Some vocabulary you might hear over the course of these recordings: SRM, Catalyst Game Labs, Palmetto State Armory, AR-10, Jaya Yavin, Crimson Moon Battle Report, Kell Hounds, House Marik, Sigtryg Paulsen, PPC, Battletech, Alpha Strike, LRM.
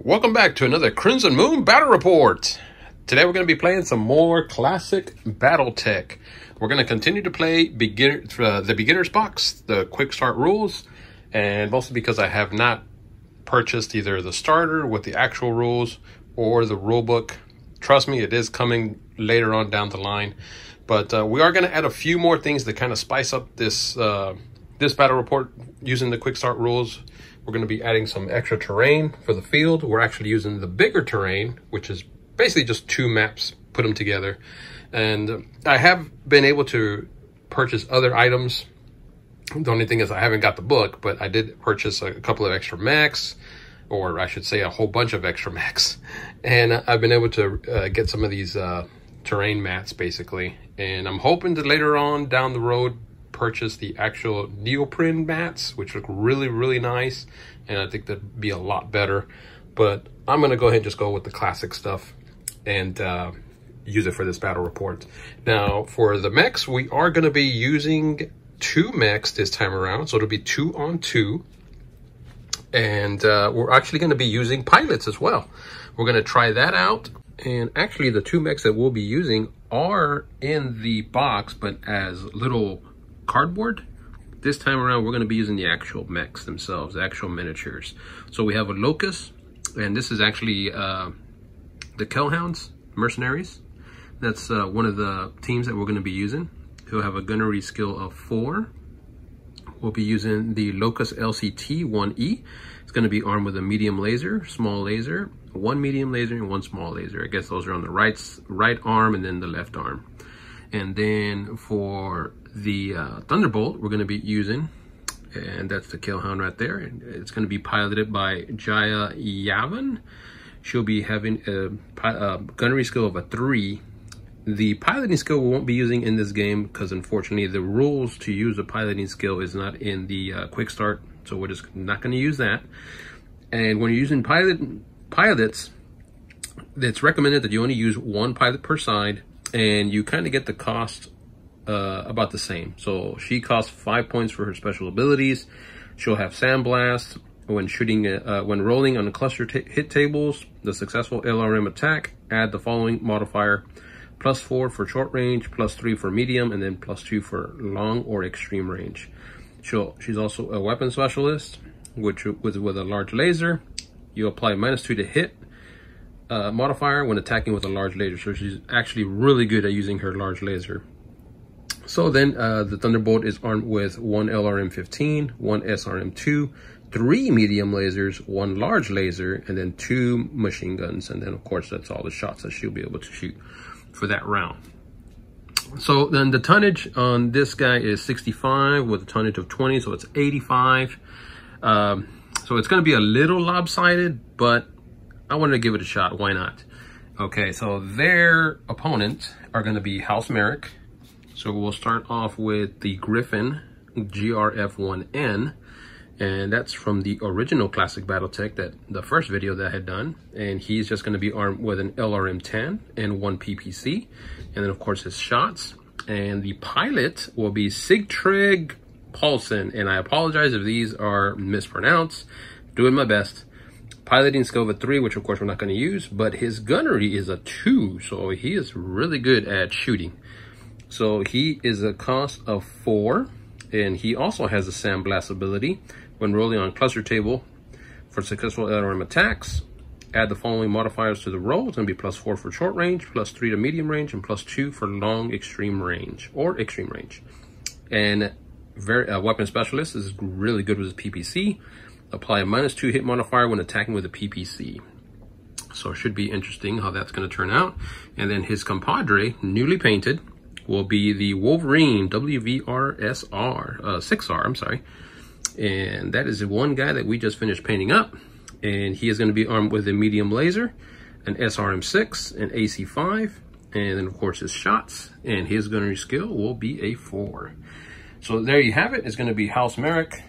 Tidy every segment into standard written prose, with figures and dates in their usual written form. Welcome back to another Crimson Moon Battle Report. Today we're going to be playing some more classic Battletech. We're going to continue to play the beginner's box, the quick start rules, and mostly because I have not purchased either the starter with the actual rules or the rulebook. Trust me, it is coming later on down the line. But we are going to add a few more things to kind of spice up this this battle report using the quick start rules. We're going to be adding some extra terrain for the field. We're actually using the bigger terrain, which is basically just two maps, put them together. And I have been able to purchase other items. The only thing is I haven't got the book, but I did purchase a couple of extra mechs, or I should say a whole bunch of extra mechs. And I've been able to get some of these terrain mats, basically. And I'm hoping to later on down the road purchase the actual neoprene mats, which look really, really nice, and I think that'd be a lot better. But I'm gonna go ahead and just go with the classic stuff and use it for this battle report. Now for the mechs, we are gonna be using two mechs this time around, so it'll be 2 on 2, and we're actually gonna be using pilots as well. We're gonna try that out. And actually the two mechs that we'll be using are in the box, but as little cardboard. This time around we're going to be using the actual mechs themselves, the actual miniatures. So we have a Locust, and this is actually the Kell Hounds mercenaries. That's one of the teams that we're going to be using. He'll have a gunnery skill of 4. We'll be using the Locust LCT-1E. It's going to be armed with a medium laser, small laser, 1 medium laser and 1 small laser. I guess those are on the right arm and then the left arm. And then for the Thunderbolt we're going to be using, and that's the Kell Hound right there. It's going to be piloted by Jaya Yavin. She'll be having a gunnery skill of a 3. The piloting skill we won't be using in this game because unfortunately the rules to use the piloting skill is not in the quick start, so we're just not going to use that. And when you're using pilots, it's recommended that you only use 1 pilot per side, and you kind of get the cost about the same. So she costs 5 points for her special abilities. She'll have sandblast when shooting, when rolling on the cluster hit tables. The successful LRM attack, add the following modifier: +4 for short range, +3 for medium, and then +2 for long or extreme range. She's also a weapon specialist, which with a large laser. You apply -2 to hit modifier when attacking with a large laser. So she's actually really good at using her large laser. So then the Thunderbolt is armed with 1 LRM-15, 1 SRM-2, 3 medium lasers, 1 large laser, and then 2 machine guns. And then, of course, that's all the shots that she'll be able to shoot for that round. So then the tonnage on this guy is 65 with a tonnage of 20, so it's 85. So it's going to be a little lopsided, but I wanted to give it a shot. Why not? Okay, so their opponents are going to be House Marik. So we'll start off with the Griffin, GRF-1N, and that's from the original classic Battletech, that the first video that I had done. And he's just going to be armed with an LRM-10 and 1 PPC, and then of course his shots. And the pilot will be Sigtryg Paulsen, and I apologize if these are mispronounced. Doing my best. Piloting skill of a 3, which of course we're not going to use, but his gunnery is a 2, so he is really good at shooting. So he is a cost of 4, and he also has a sandblast ability. When rolling on cluster table for successful LRM attacks, add the following modifiers to the roll. It's going to be +4 for short range, +3 to medium range, and +2 for long extreme range or extreme range. And weapon specialist is really good with his PPC. Apply a -2 hit modifier when attacking with a PPC. So it should be interesting how that's going to turn out. And then his compadre, newly painted, will be the Wolverine, WVRSR, 6R, I'm sorry. And that is the one guy that we just finished painting up. And he is going to be armed with a medium laser, an SRM-6, an AC-5, and then of course his shots. And his gunnery skill will be a 4. So there you have it. It's going to be House Marik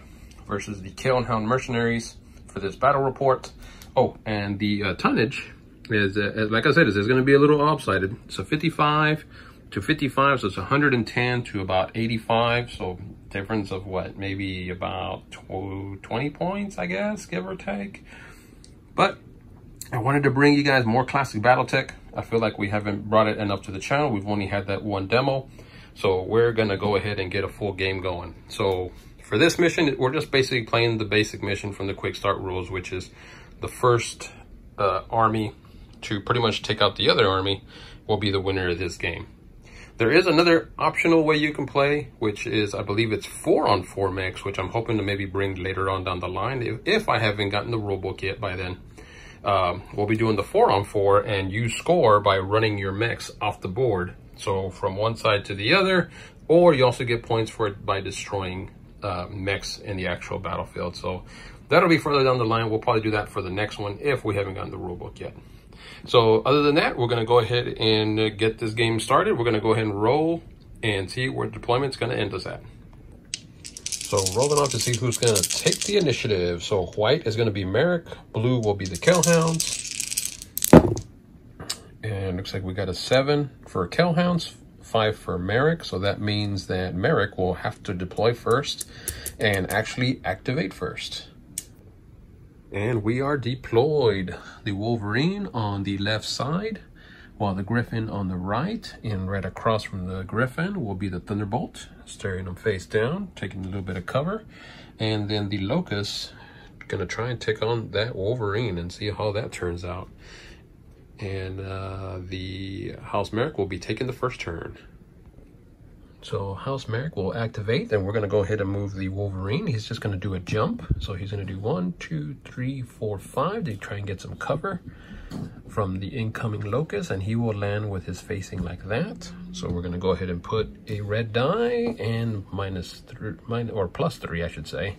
versus the Kell Hound mercenaries for this battle report. Oh, and the tonnage is, like I said, is going to be a little lopsided. So 55 to 55, so it's 110 to about 85, so difference of what, maybe about 20 points, I guess, give or take. But I wanted to bring you guys more classic Battletech. I feel like we haven't brought it enough to the channel. We've only had that one demo. So we're going to go ahead and get a full game going. So for this mission, we're just basically playing the basic mission from the quick start rules, which is the first army to pretty much take out the other army will be the winner of this game. There is another optional way you can play, which is, I believe it's 4-on-4 mix, which I'm hoping to maybe bring later on down the line, if I haven't gotten the rulebook yet by then. We'll be doing the 4-on-4, and you score by running your mix off the board. So from one side to the other, or you also get points for it by destroying mechs in the actual battlefield. So that'll be further down the line. We'll probably do that for the next one if we haven't gotten the rulebook yet. So other than that, we're going to go ahead and get this game started. We're going to go ahead and roll and see where deployment's going to end us at. So rolling off to see who's going to take the initiative. So white is going to be Marik. Blue will be the Kell Hounds. And looks like we got a 7 for Kell Hounds, 5 for Marik. So that means that Marik will have to deploy first and actually activate first. And we are deployed. The Wolverine on the left side, while the Griffin on the right. And right across from the Griffin will be the Thunderbolt, staring them face down, taking a little bit of cover. And then the Locust, gonna try and take on that Wolverine and see how that turns out. And the House Marik will be taking the first turn. So House Marik will activate, and we're going to go ahead and move the Wolverine. He's just going to do a jump. So he's going to do 1, 2, 3, 4, 5 to try and get some cover from the incoming Locust, and he will land with his facing like that. So we're going to go ahead and put a red die and plus 3, I should say,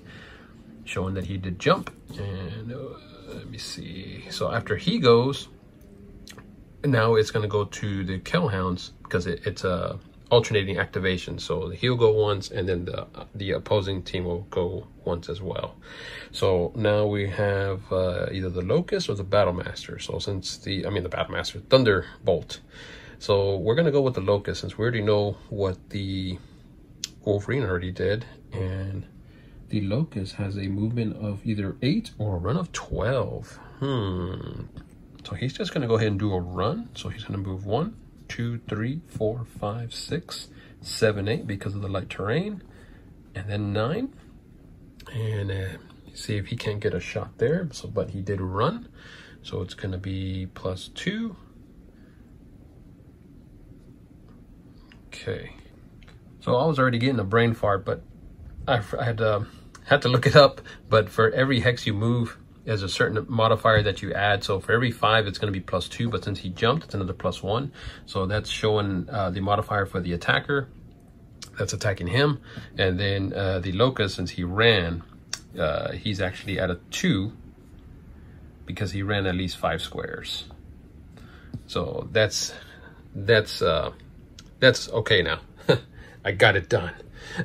showing that he did jump. And let me see. So after he goes, now it's going to go to the Kell Hounds because it's a alternating activation, so he'll go once and then the opposing team will go once as well. So now we have either the Locust or the Battlemaster. So since Thunderbolt, so we're gonna go with the Locust since we already know what the Wolverine already did, and the Locust has a movement of either 8 or a run of 12. So he's just gonna go ahead and do a run. So he's gonna move 1, 2, 3, 4, 5, 6, 7, 8 because of the light terrain, and then 9. And see if he can't get a shot there. So, but he did run, so it's going to be plus 2. Okay. So I was already getting a brain fart, but I had to look it up. But for every hex you move, there's a certain modifier that you add. So for every 5, it's going to be plus 2, but since he jumped, it's another plus 1. So that's showing the modifier for the attacker that's attacking him. And then the Locust, since he ran, he's actually at a 2 because he ran at least 5 squares. So that's okay now. I got it done.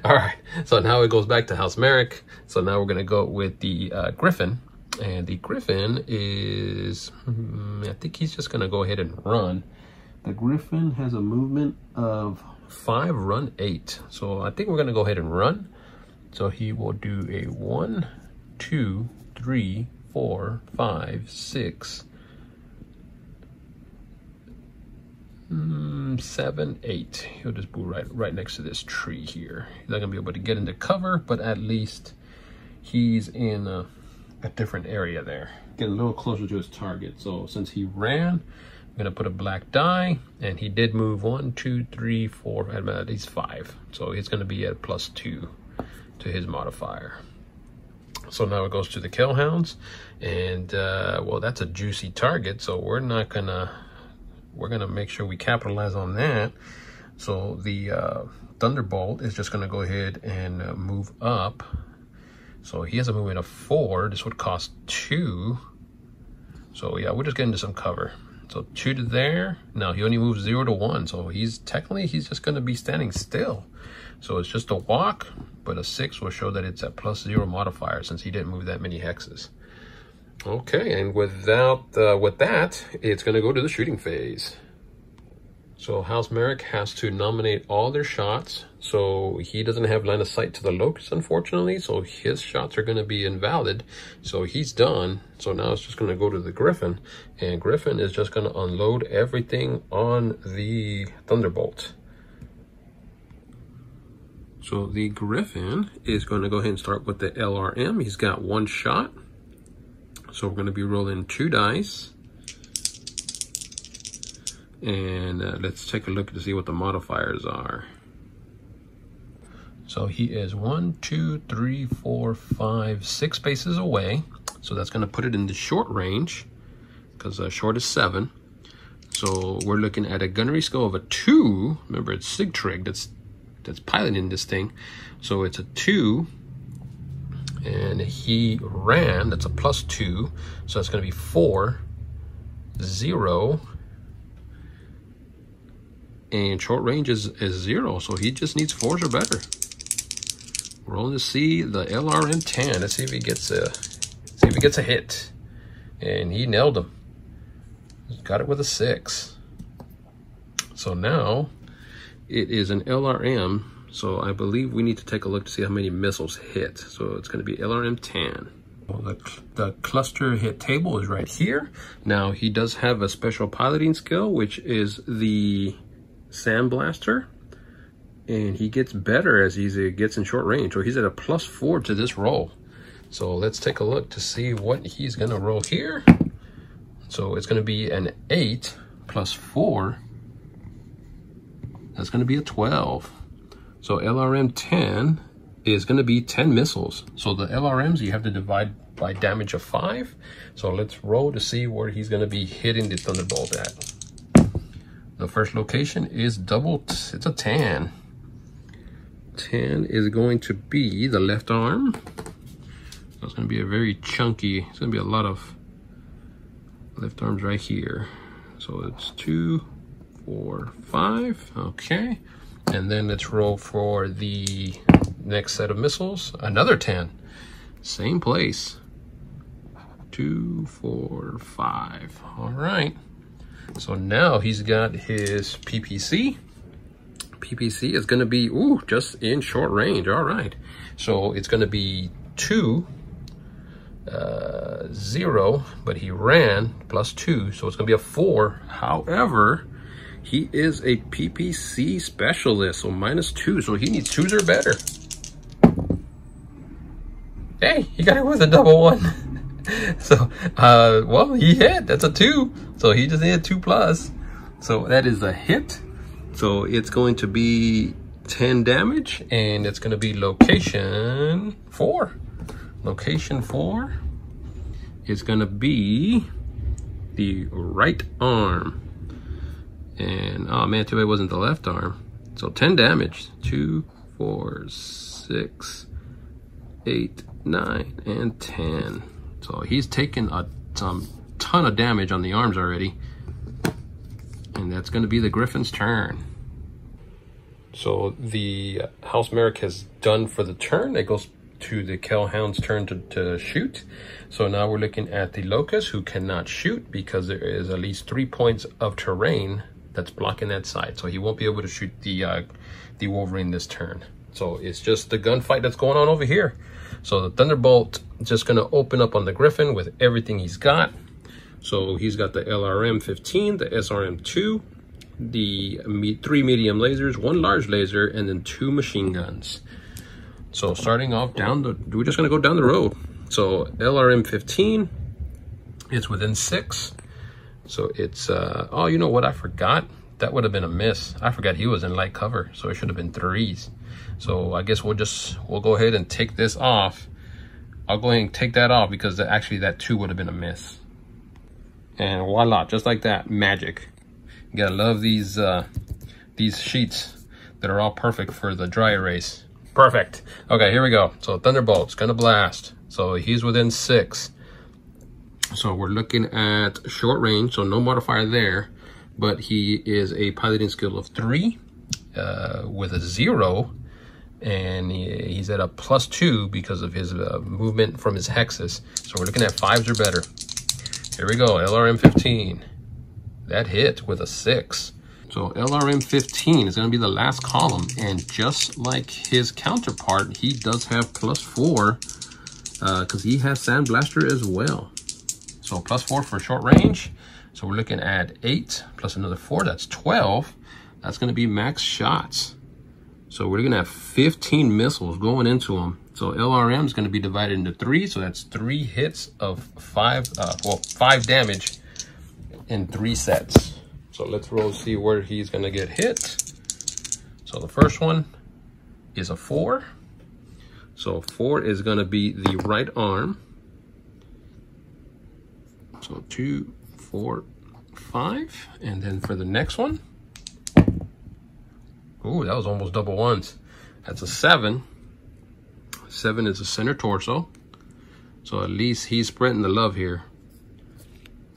All right. So now it goes back to House Marik. So now we're going to go with the Griffin. And the Griffin is, I think he's just going to go ahead and run. The Griffin has a movement of 5, run 8. So I think we're going to go ahead and run. So he will do a 1, 2, 3, 4, 5, 6, 7, 8. He'll just move right next to this tree here. He's not going to be able to get into cover, but at least he's in a different area there. Get a little closer to his target. So since he ran, I'm gonna put a black die, and he did move 1, 2, 3, 4, at least 5. So he's gonna be at plus 2 to his modifier. So now it goes to the Kell Hounds, and well, that's a juicy target. So we're gonna make sure we capitalize on that. So the Thunderbolt is just gonna go ahead and move up. So he has a movement of 4. This would cost 2. So yeah, we'll just get into some cover. So 2 to there. Now he only moves 0 to 1. So he's just going to be standing still. So it's just a walk, but a 6 will show that it's at plus 0 modifier since he didn't move that many hexes. Okay, and with that, it's going to go to the shooting phase. So House Marik has to nominate all their shots. So he doesn't have line of sight to the locust, unfortunately. So his shots are going to be invalid. So he's done. So now it's just going to go to the Griffin. And Griffin is just going to unload everything on the Thunderbolt. So the Griffin is going to go ahead and start with the LRM. He's got one shot. So we're going to be rolling two dice. And let's take a look to see what the modifiers are. So he is 6 spaces away. So that's going to put it in the short range, because short is 7. So we're looking at a gunnery score of a 2. Remember, it's Sigtryg that's piloting this thing. So it's a 2. And he ran, that's a +2. So that's going to be 4, 0. And short range is 0, so he just needs 4s or better. Rolling to see the LRM-10. Let's see if he gets a hit. And he nailed him. Got it with a 6. So now it is an LRM. So I believe we need to take a look to see how many missiles hit. So it's going to be LRM-10. The cluster hit table is right here. Now he does have a special piloting skill, which is the Sandblaster, and he gets better as he gets in short range. So he's at a +4 to this roll. So let's take a look to see what he's gonna roll here. So it's gonna be an 8 + 4. That's gonna be a 12. So LRM-10 is gonna be 10 missiles. So the LRMs you have to divide by damage of 5. So let's roll to see where he's gonna be hitting the Thunderbolt at. The first location is it's a 10. 10 is going to be the left arm. So it's gonna be a very chunky, it's gonna be a lot of left arms right here. So it's 2, 4, 5, okay. And then let's roll for the next set of missiles, another 10. Same place, 2, 4, 5, all right. So now he's got his PPC. PPC is going to be, ooh, just in short range. All right. So it's going to be 2, 0, but he ran +2. So it's going to be a 4. However, he is a PPC specialist. So -2. So he needs 2s or better. Hey, he got it with a +1. So, well, he hit. That's a 2. So he just hit 2+. So that is a hit. So it's going to be 10 damage, and it's going to be location 4. Location 4 is going to be the right arm. And, oh, man, too bad it wasn't the left arm. So 10 damage. 2, 4, 6, 8, 9, and 10. So he's taken a ton of damage on the arms already. And that's going to be the Griffin's turn. So the House Marik has done for the turn. It goes to the Kell Hounds' turn to shoot. So now we're looking at the Locust, who cannot shoot because there is at least 3 points of terrain that's blocking that side. So he won't be able to shoot the Wolverine this turn. So it's just the gunfight that's going on over here. So the Thunderbolt is just going to open up on the Griffin with everything he's got. So he's got the LRM-15, the SRM-2, the 3 medium lasers, 1 large laser, and then 2 machine guns. So starting off down the, we're just going to go down the road. So LRM-15, it's within 6. So it's, oh, you know what? I forgot. That would have been a miss. I forgot he was in light cover, so it should have been 3s. So I guess we'll go ahead and take this off. I'll go ahead and take that off because actually that 2 would have been a miss. And voila, just like that, magic. You gotta love these sheets that are all perfect for the dry erase. Perfect. Okay, here we go. So Thunderbolt's gonna blast. So he's within 6. So we're looking at short range, so no modifier there. But he is a piloting skill of 3 with a 0, and he's at a +2 because of his movement from his hexes. So we're looking at 5s or better. Here we go, LRM-15. That hit with a 6. So LRM15 is going to be the last column, and just like his counterpart, he does have +4 because he has Sandblaster as well. So +4 for short range. So we're looking at 8 plus another 4. That's 12. That's going to be max shots. So we're going to have 15 missiles going into him. So LRM is going to be divided into 3. So that's 3 hits of 5 damage in 3 sets. So let's roll, see where he's going to get hit. So the first one is a 4. So 4 is going to be the right arm. So 2, 4, 5. And then for the next one, ooh, that was almost double ones. That's a 7. 7 is the center torso. So at least he's spreading the love here.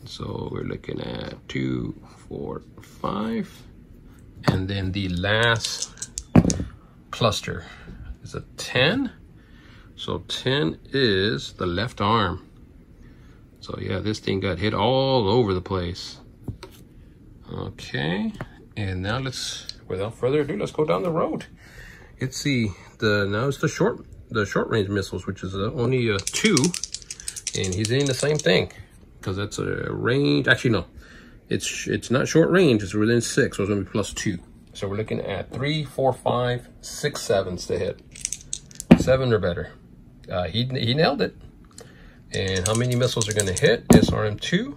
So we're looking at 2, 4, 5. And then the last cluster is a 10. So 10 is the left arm. So yeah, this thing got hit all over the place. Okay, and now let's, without further ado, let's go down the road. Let's see, now it's the short range missiles, which is only a 2, and he's doing the same thing because that's a range. Actually, no, it's not short range. It's within 6, so it's gonna be +2. So we're looking at 3, 4, 5, 6, 7s to hit. 7 or better. He nailed it. And how many missiles are gonna hit? SRM2.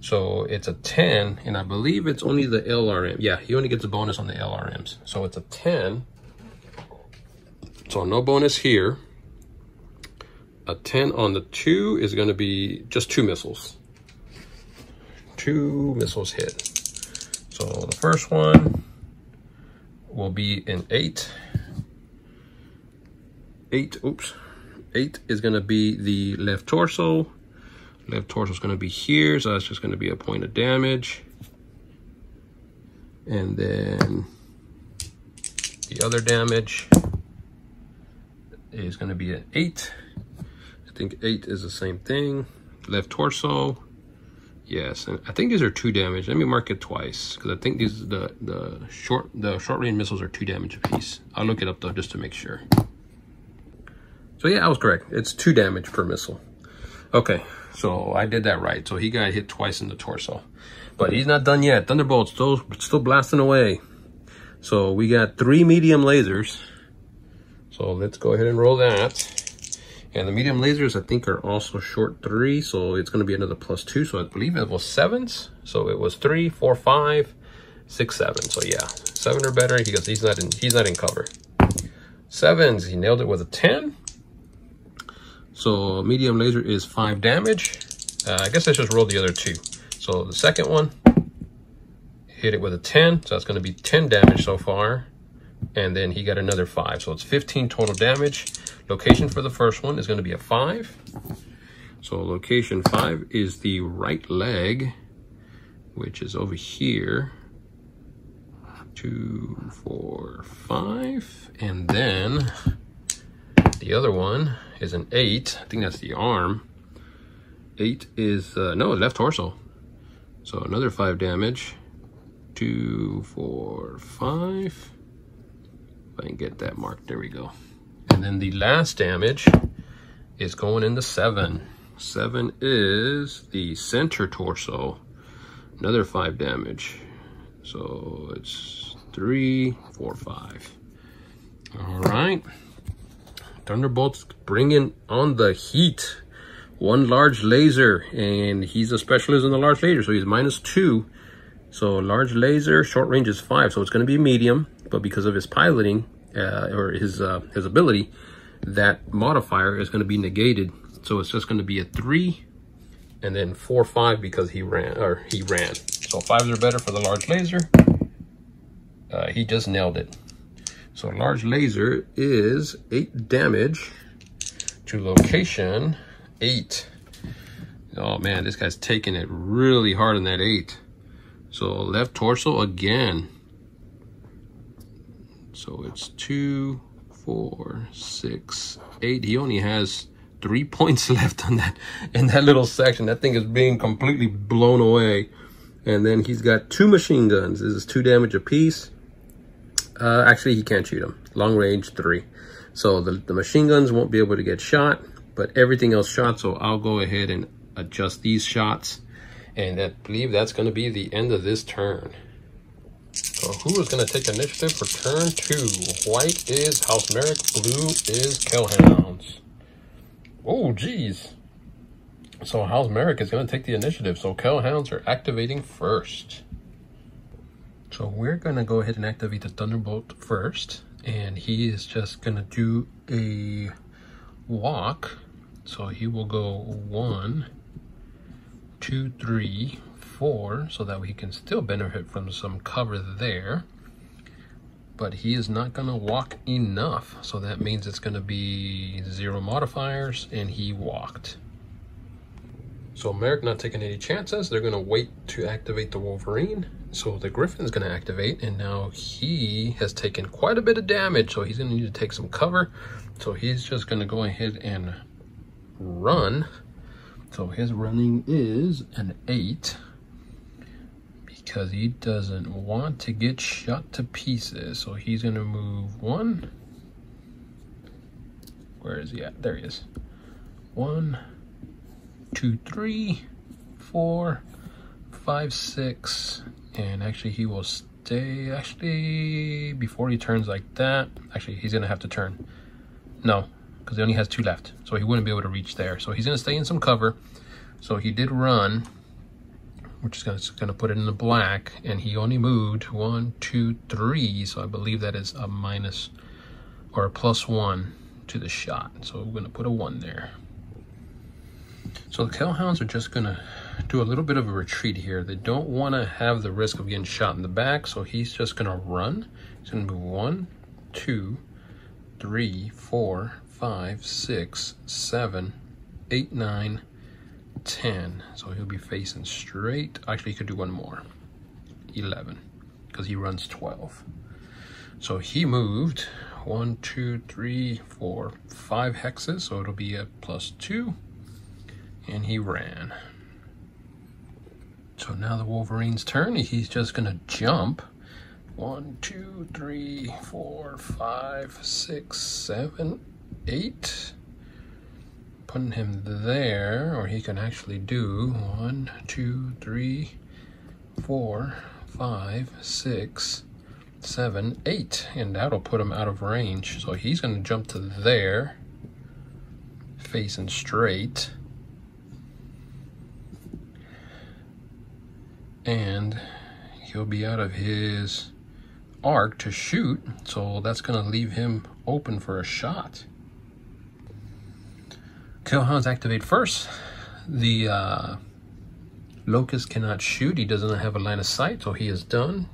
So it's a 10, and I believe it's only the LRM. Yeah, he only gets a bonus on the LRMs. So it's a 10. So no bonus here. A 10 on the 2 is going to be just 2 missiles. 2 missiles hit. So the first one will be an 8. 8, oops. 8 is going to be the left torso. Left torso is going to be here, so that's just going to be a point of damage. And then the other damage is going to be an 8. I think 8 is the same thing. Left torso. Yes, and I think these are 2 damage. Let me mark it twice because I think these the short range missiles are 2 damage apiece. I'll look it up though just to make sure. So yeah, I was correct. It's 2 damage per missile. Okay, so I did that right. So he got hit twice in the torso, but he's not done yet. Thunderbolt's still blasting away. So we got 3 medium lasers. So let's go ahead and roll that. And the medium lasers, I think, are also short 3. So it's going to be another +2. So I believe it was 7s. So it was 3, 4, 5, 6, 7. So yeah, 7 or better. He goes, he's not in cover. 7s. He nailed it with a 10. So medium laser is 5 damage. I guess let's just roll the other 2. So the second one, hit it with a 10. So that's going to be 10 damage so far. And then he got another 5. So it's 15 total damage. Location for the first one is going to be a 5. So location 5 is the right leg, which is over here. 2, 4, 5. And then the other one is an 8. I think that's the arm. 8 is, no, left torso. So another 5 damage. 2, 4, 5. If I can get that marked, there we go. And then the last damage is going into 7. 7 is the center torso. Another 5 damage. So it's 3, 4, 5. All right. Thunderbolts bringing on the heat. 1 large laser, and he's a specialist in the large laser, so he's -2. So large laser, short range is 5, so it's going to be medium, but because of his piloting or his ability, that modifier is going to be negated. So it's just going to be a 3, and then 4, 5 because he ran. So 5s are better for the large laser. He just nailed it. So large laser is 8 damage to location 8. Oh man, this guy's taking it really hard on that 8. So left torso again. So it's 2, 4, 6, 8. He only has 3 points left on that, in that little section. That thing is being completely blown away. And then he's got two machine guns. This is 2 damage apiece. Actually, he can't shoot them. Long range, 3. So the machine guns won't be able to get shot, but everything else shot. So I'll go ahead and adjust these shots. And I believe that's going to be the end of this turn. So who is going to take initiative for turn 2? White is House Marik. Blue is Kell Hounds. Oh, geez. So House Marik is going to take the initiative. So Kell Hounds are activating first. So we're going to go ahead and activate the Thunderbolt first. And he is just going to do a walk. So he will go 1, 2, 3, 4, so that he can still benefit from some cover there. But he is not going to walk enough. So that means it's going to be 0 modifiers, and he walked. So Marik not taking any chances. They're going to wait to activate the Wolverine. So the Griffin's going to activate, and now he has taken quite a bit of damage. So he's going to need to take some cover. So he's just going to go ahead and run. So his running is an 8 because he doesn't want to get shot to pieces. So he's going to move 1. Where is he at? There he is. 1, 2, 3, 4, 5, 6, and actually he will stay. Actually, before he turns like that, actually he's gonna have to turn. No, because he only has 2 left, so he wouldn't be able to reach there. So he's gonna stay in some cover. So he did run, which is gonna put it in the black, and he only moved 1, 2, 3. So I believe that is a minus or a +1 to the shot. So we're gonna put a 1 there. So the Kell Hounds are just going to do a little bit of a retreat here. They don't want to have the risk of getting shot in the back, so he's just going to run. He's going to move 1, 2, 3, 4, 5, 6, 7, 8, 9, 10. So he'll be facing straight. Actually, he could do 1 more. 11, because he runs 12. So he moved 1, 2, 3, 4, 5 hexes, so it'll be a +2. And he ran. So now the Wolverine's turn. He's just gonna jump. 1, 2, 3, 4, 5, 6, 7, 8. Putting him there, or he can actually do 1, 2, 3, 4, 5, 6, 7, 8. And that'll put him out of range. So he's gonna jump to there, facing straight. And he'll be out of his arc to shoot, so that's going to leave him open for a shot. Kell Hounds activate first. The Locust cannot shoot. He doesn't have a line of sight, so he is done.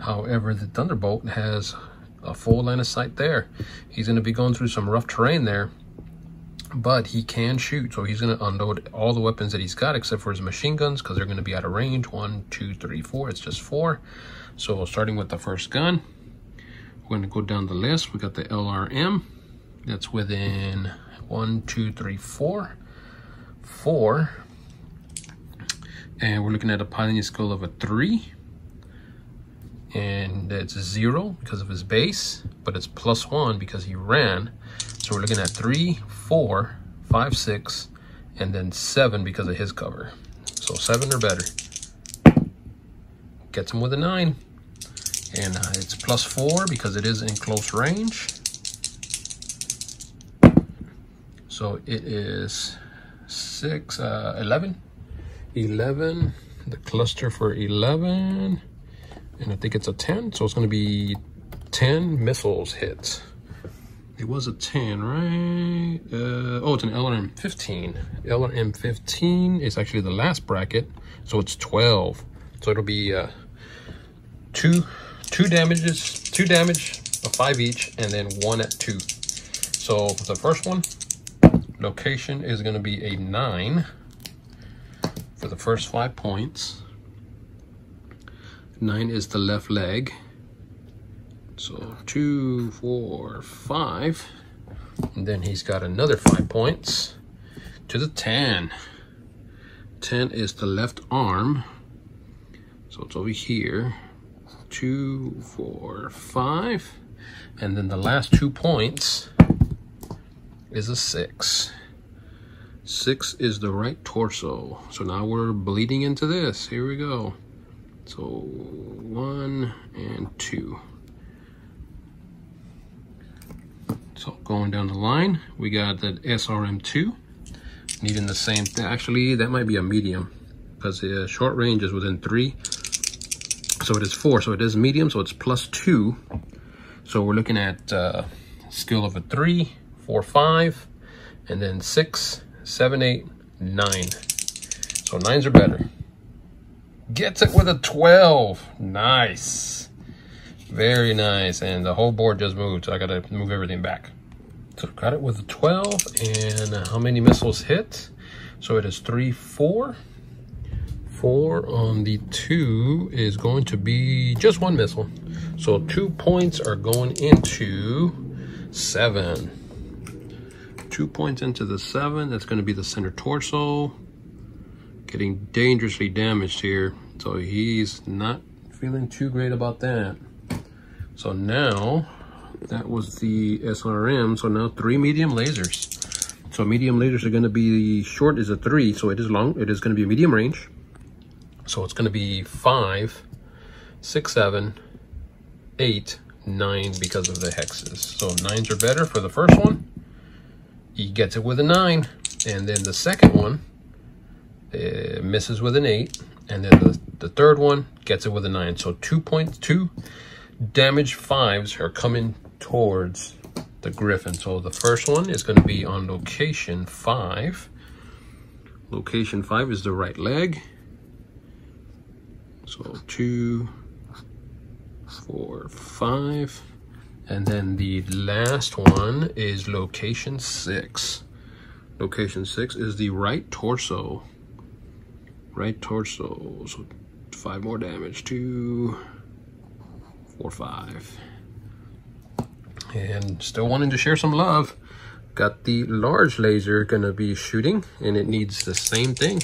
However, the Thunderbolt has a full line of sight there. He's going to be going through some rough terrain there, but he can shoot, so he's going to unload all the weapons that he's got except for his machine guns, because they're going to be out of range. 1, 2, 3, 4. It's just 4. So starting with the first gun, we're going to go down the list. We got the LRM. That's within 1, 2, 3, 4, 4, and we're looking at a piloting skill of a 3, and that's 0 because of his base, but it's +1 because he ran. So we're looking at 3, 4, 5, 6, and then 7 because of his cover. So 7 or better. Gets him with a 9. And it's +4 because it is in close range. So it is 11. 11, the cluster for 11. And I think it's a 10, so it's going to be 10 missiles hits. It was a 10, right? Oh, it's an LRM 15. LRM 15 is actually the last bracket, so it's 12. So it'll be two damage, a 5 each, and then 1 at 2. So the first one, location is going to be a 9 for the first 5 points. 9 is the left leg. So 2, 4, 5, and then he's got another 5 points to the 10. 10 is the left arm, So it's over here, 2, 4, 5. And then the last 2 points is a 6. 6 is the right torso. So now we're bleeding into this. Here we go. So 1 and 2. So going down the line, we got the SRM-2. Needing the same thing. Actually, that might be a medium because the short range is within 3. So it is 4. So it is medium. So it's +2. So we're looking at skill of a 3, 4, 5, and then 6, 7, 8, 9. So 9s are better. Gets it with a 12. Nice. Very nice. And the whole board just moved. So I got to move everything back. So got it with a 12, and how many missiles hit? So it is 3, 4. 4 on the 2 is going to be just 1 missile. So 2 points are going into 7. 2 points into the 7. That's going to be the center torso. Getting dangerously damaged here. So he's not feeling too great about that. So now... that was the SRM, so now 3 medium lasers. So medium lasers are going to be, short is a 3, so it is long, it is going to be medium range. So it's going to be 5, 6, 7, 8, 9 because of the hexes. So 9s are better for the first one. He gets it with a 9, and then the second one misses with an 8, and then the third one gets it with a 9. So 2.2 damage 5s are coming towards the Griffin. So the first one is going to be on location 5. Location 5 is the right leg. So 2, 4, 5. And then the last one is location 6. Location 6 is the right torso. Right torso. So 5 more damage. 2, 4, 5. And still wanting to share some love, got the large laser gonna be shooting, and it needs the same thing,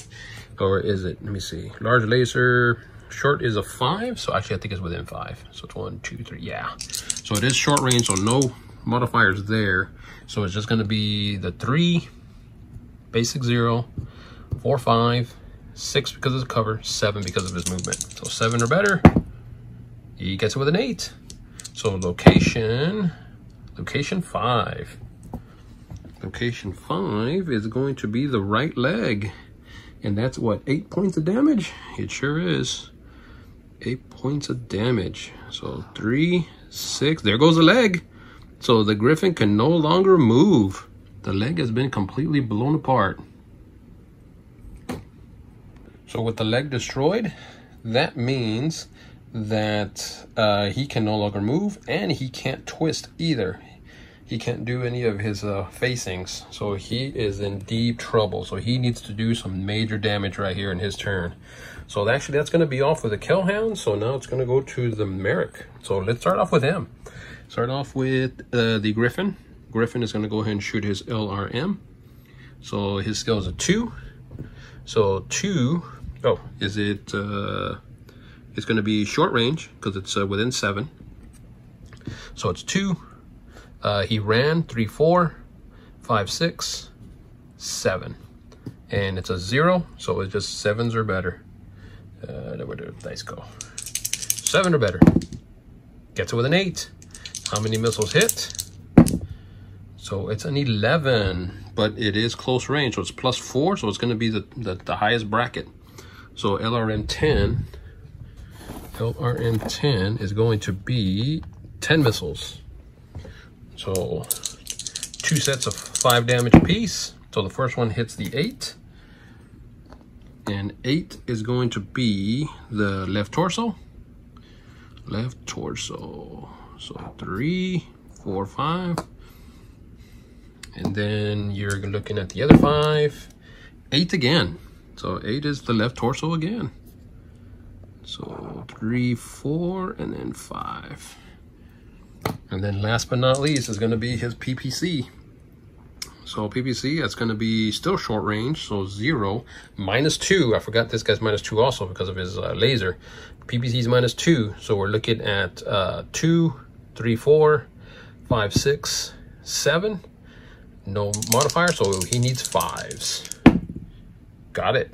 or is it, let me see, large laser short is a 5, so actually I think it's within 5, so it's 1, 2, 3, yeah, so it is short range, so no modifiers there, so it's just gonna be the 3 basic 0, 4, 5, 6 because of the cover, 7 because of his movement, so 7 or better. He gets it with an 8. So location 5. Location 5 is going to be the right leg. And that's what, 8 points of damage? It sure is. 8 points of damage. So 3, 6, there goes the leg. So the Griffin can no longer move. The leg has been completely blown apart. So with the leg destroyed, that means that he can no longer move, and he can't twist either. He can't do any of his facings, so he is in deep trouble. So he needs to do some major damage right here in his turn. So actually that's going to be off with the Kell Hound. So now it's going to go to the Merrick. So let's start off with him. Start off with the Griffin. Griffin is going to go ahead and shoot his LRM. So his skill is a 2. So 2, oh, is it... it's going to be short range because it's within 7. So it's 2. He ran 3, 4, 5, 6, 7. And it's a 0. So it's just 7s or better. Where do the dice go? 7 or better. Gets it with an 8. How many missiles hit? So it's an 11. But it is close range. So it's +4. So it's going to be the highest bracket. So LRM-10 is going to be 10 missiles. So 2 sets of 5 damage apiece. So the first one hits the 8. And 8 is going to be the left torso. Left torso. So 3, 4, 5. And then you're looking at the other 5. 8 again. So 8 is the left torso again. So 3, 4, and then 5. And then last but not least is going to be his PPC. So PPC, that's going to be still short range, so 0, minus 2. I forgot this guy's minus 2 also because of his laser. PPC's minus 2, so we're looking at 2, 3, 4, 5, 6, 7. No modifier, so he needs 5s. Got it.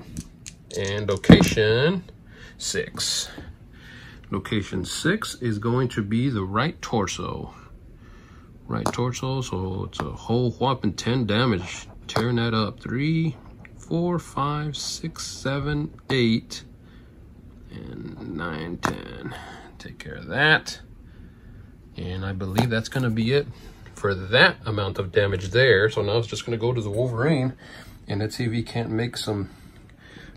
And location 6. Location 6 is going to be the right torso. Right torso, so it's a whole whopping 10 damage. Tearing that up. 3, 4, 5, 6, 7, 8, and 9, 10. Take care of that. And I believe that's going to be it for that amount of damage there. So now it's just going to go to the Wolverine. And let's see if he can't make some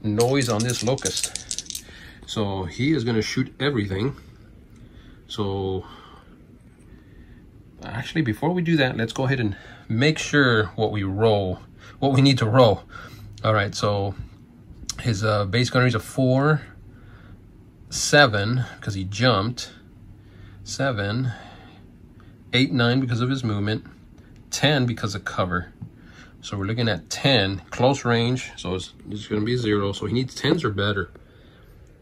noise on this Locust. So he is going to shoot everything. So... actually, before we do that, let's go ahead and make sure what we need to roll. All right, so his base gunnery is a 4, 7 because he jumped, 7, 8, 9 because of his movement, 10 because of cover. So we're looking at 10 close range. So it's going to be 0. So he needs 10s or better.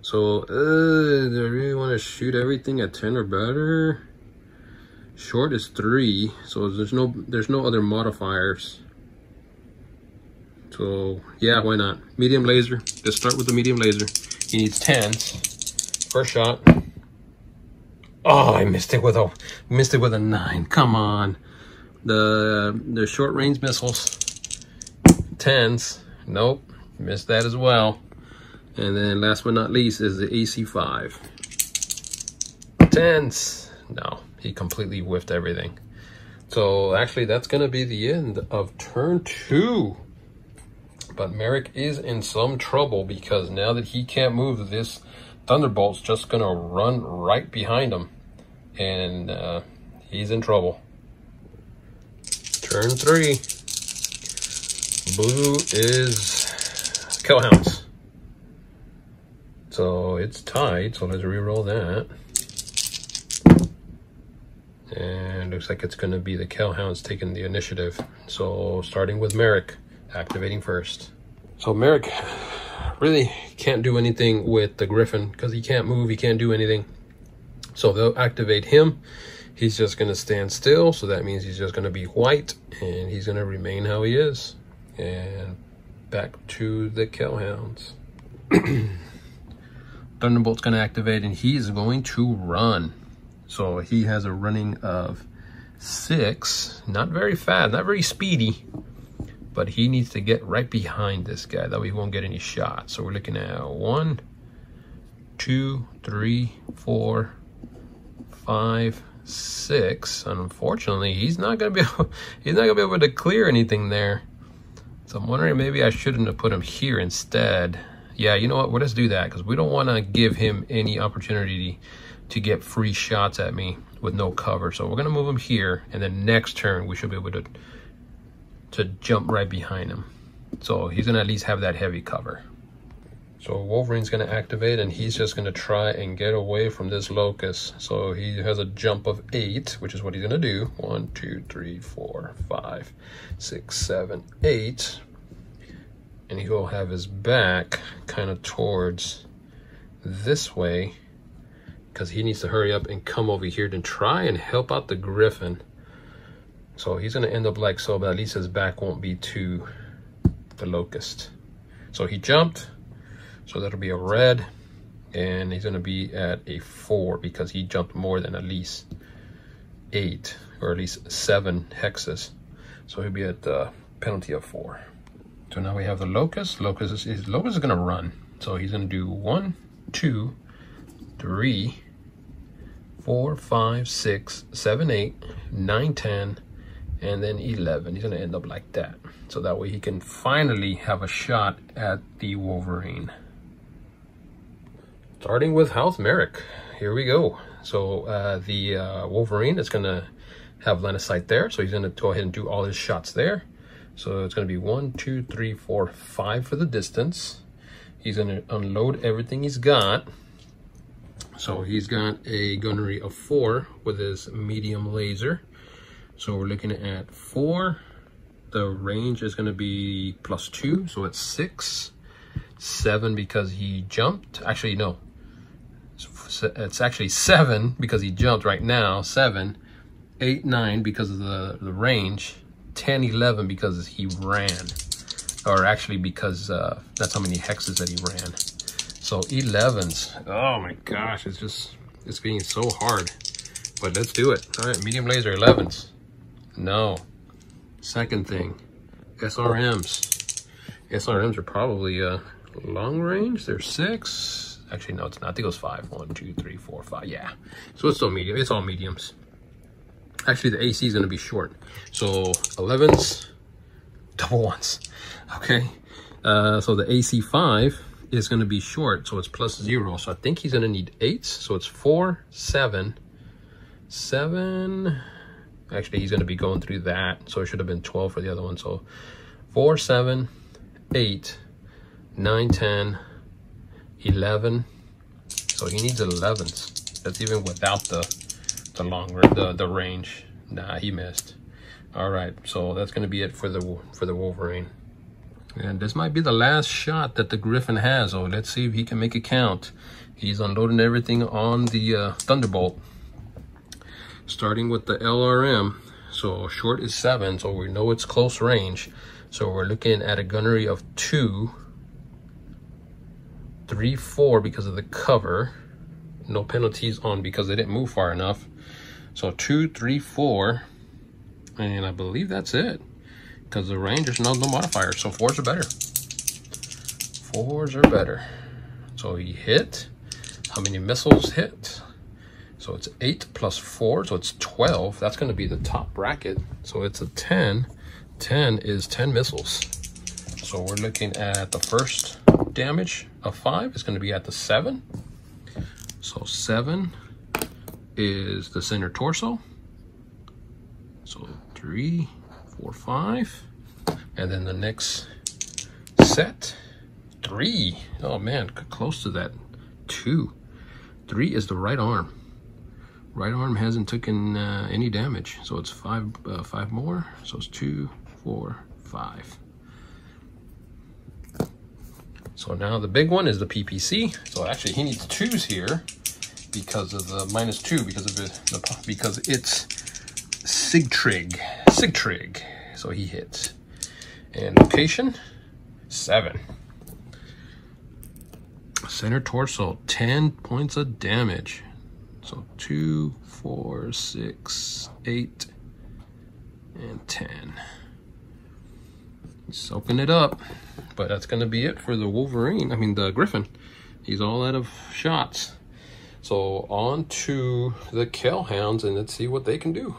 So do I really want to shoot everything at 10 or better? Short is 3, so there's no other modifiers. So yeah, why not? Medium laser. Let's start with the medium laser. He needs 10s. First shot. Oh, I missed it with a 9. Come on. The short range missiles. 10s. Nope. Missed that as well. And then last but not least is the AC-5. 10s. No. He completely whiffed everything. So actually that's going to be the end of turn 2. But Marik is in some trouble because now that he can't move, this Thunderbolt's just going to run right behind him. And he's in trouble. Turn 3. Blue is Kell Hounds. So it's tied, so let's reroll that. And looks like it's going to be the Kell Hounds taking the initiative. So starting with Marik, activating first. So Marik really can't do anything with the Griffin because he can't move, he can't do anything. So they'll activate him. He's just going to stand still. So that means he's just going to be white and he's going to remain how he is. And back to the Kell Hounds. Thunderbolt's going to activate and he's going to run. So he has a running of 6, not very fast, not very speedy, but he needs to get right behind this guy. That way he won't get any shots. So we're looking at 1, 2, 3, 4, 5, 6. Unfortunately, he's not gonna be able to clear anything there. So I'm wondering maybe I shouldn't have put him here instead. Yeah, you know what? Well, let's do that because we don't want to give him any opportunity to get free shots at me with no cover. So we're going to move him here, and then next turn we should be able to jump right behind him. So he's going to at least have that heavy cover. So Wolverine's going to activate, and he's just going to try and get away from this Locust. So he has a jump of 8, which is what he's going to do. 1, 2, 3, 4, 5, 6, 7, 8. And he'll have his back kind of towards this way, because he needs to hurry up and come over here to try and help out the Griffin. So he's going to end up like so, but at least his back won't be to the Locust. So he jumped, so that'll be a red, and he's going to be at a 4 because he jumped more than at least 8 or at least 7 hexes. So he'll be at the penalty of 4. So now we have the Locust. Locust is going to run. So he's going to do 1, 2, 3, 4, 5, 6, 7, 8, 9, 10, and then 11. He's going to end up like that. So that way he can finally have a shot at the Wolverine. Starting with House Marik. Here we go. So the Wolverine is going to have line of sight there. So he's going to go ahead and do all his shots there. So it's going to be 1, 2, 3, 4, 5 for the distance. He's going to unload everything he's got. So he's got a gunnery of 4 with his medium laser. So we're looking at 4, the range is going to be +2, so it's 6. 7 because he jumped. Actually, no. It's actually 7 because he jumped right now. 7. 8, 9 because of the range. 10, 11 because he ran. Or actually because that's how many hexes that he ran. So 11s. Oh my gosh, it's just, it's being so hard. But let's do it. All right, medium laser 11s. No. Second thing, SRMs. SRMs are probably long range. They're 6. Actually, no, it's not. I think it was 5. 1, 2, 3, 4, 5. Yeah. So it's all medium. It's all mediums. Actually, the AC is going to be short. So 11s, double ones. Okay. So the AC 5 is going to be short. So it's +0. So I think he's going to need 8s. So it's 4, 7, 7. Actually, he's going to be going through that. So it should have been 12 for the other one. So 4, 7, 8, 9, 10, 11. So he needs 11s. That's even without the longer, the range. Nah, he missed. All right. So that's going to be it for the Wolverine. And this might be the last shot that the Griffin has. So let's see if he can make it count. He's unloading everything on the Thunderbolt. Starting with the LRM, so short is 7, so we know it's close range. So we're looking at a gunnery of 2, 3, 4 because of the cover. No penalties on because they didn't move far enough. So 2, 3, 4, and I believe that's it because the range is no modifier. So 4s are better. 4s are better. So he hit. How many missiles hit? So it's 8 + 4, so it's 12. That's going to be the top bracket. So it's a 10. 10 is 10 missiles. So we're looking at the first damage of 5. It's going to be at the 7. So 7 is the center torso. So 3, 4, 5. And then the next set, 3. Oh, man, close to that. 2. 3 is the right arm. Right arm hasn't taken any damage, so it's 5 more. So it's 2, 4, 5. So now the big one is the PPC. So actually, he needs 2s here because of the -2 because of because it's Sigtryg. Sigtryg. So he hits. And location 7. Center torso, 10 points of damage. So 2, 4, 6, 8, and 10. Soaking it up, but that's going to be it for the Wolverine. I mean, the Griffin. He's all out of shots. So on to the Kell Hounds, and let's see what they can do.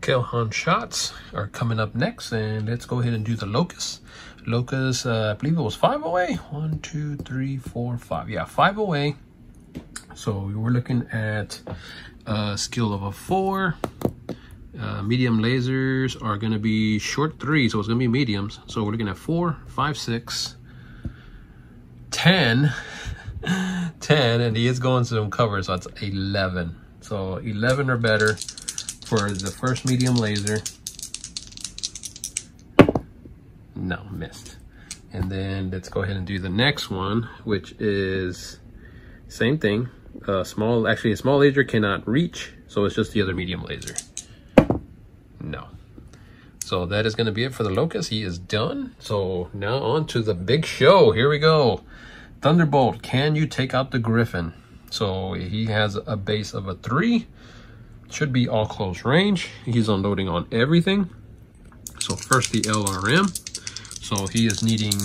Kell Hound shots are coming up next, and let's go ahead and do the Locust. Locust, I believe it was 5 away. 1, 2, 3, 4, 5. Yeah, 5 away. So we were looking at a skill of a 4. Medium lasers are going to be short 3, so it's going to be mediums. So we're looking at 4, 5, 6, 10. 10, and he is going to some cover, so that's 11. So 11 or better for the first medium laser. No, missed. And then let's go ahead and do the next one, which is same thing. Small, actually a small laser cannot reach, so it's just the other medium laser. No. So that is going to be it for the Locust. He is done. So now on to the big show. Here we go. Thunderbolt, can you take out the Griffin? So he has a base of a 3. Should be all close range. He's unloading on everything. So first the LRM. So he is needing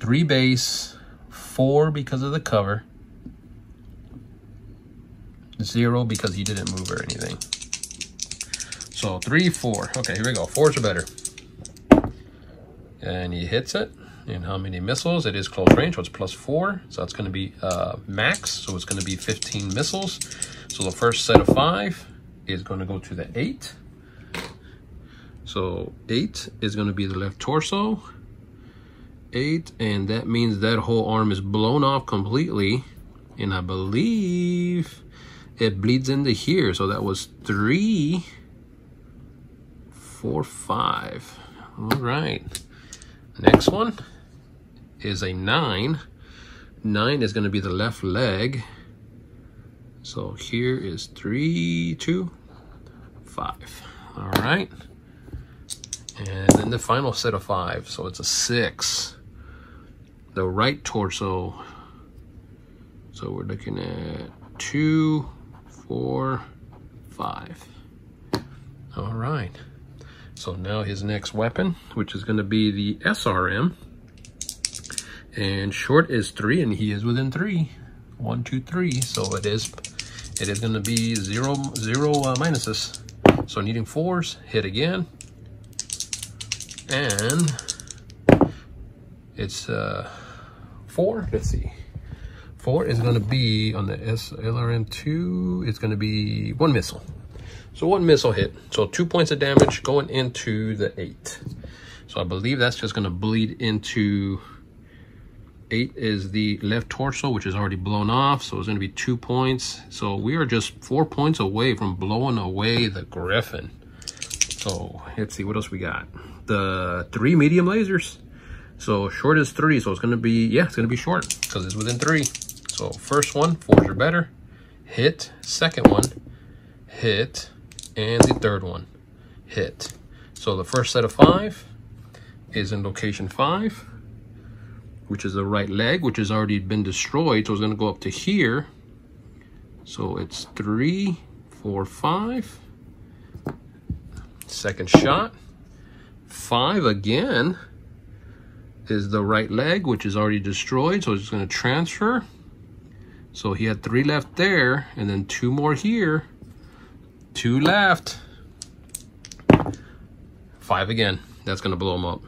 3 base, 4 because of the cover. 0 because he didn't move or anything. So 3, 4. Okay, here we go. 4s are better. And he hits it. And how many missiles? It is close range, so it's +4. So that's going to be max. So it's going to be 15 missiles. So the first set of 5 is going to go to the 8. So 8 is going to be the left torso. 8, and that means that whole arm is blown off completely. And I believe it bleeds into here. So that was 3, 4, 5. All right. Next one is a 9. 9 is going to be the left leg. So here is 3, 2, 5. All right. And then the final set of 5. So it's a 6. The right torso. So we're looking at 2, 4, 5. All right. So now his next weapon, which is going to be the SRM. And short is 3, and he is within 3. 1, 2, 3. So it is going to be zero minuses. So needing 4s, hit again. And it's 4. Let's see. 4 is going to be on the SLRM2. It's going to be 1 missile. So 1 missile hit. So 2 points of damage going into the 8. So I believe that's just going to bleed into 8 is the left torso, which is already blown off. So it's going to be 2 points. So we are just 4 points away from blowing away the Griffin. So let's see what else we got. The 3 medium lasers. So short is 3. So it's going to be, yeah, it's going to be short because it's within 3. So first one, 4s or better. Hit. Second one, hit. And the third one, hit. So the first set of 5 is in location 5, which is the right leg, which has already been destroyed. So it's going to go up to here. So it's 3, 4, 5. Second shot, 5 again is the right leg, which is already destroyed. So it's just going to transfer. So he had 3 left there, and then 2 more here. 2 left. 5 again. That's going to blow him up.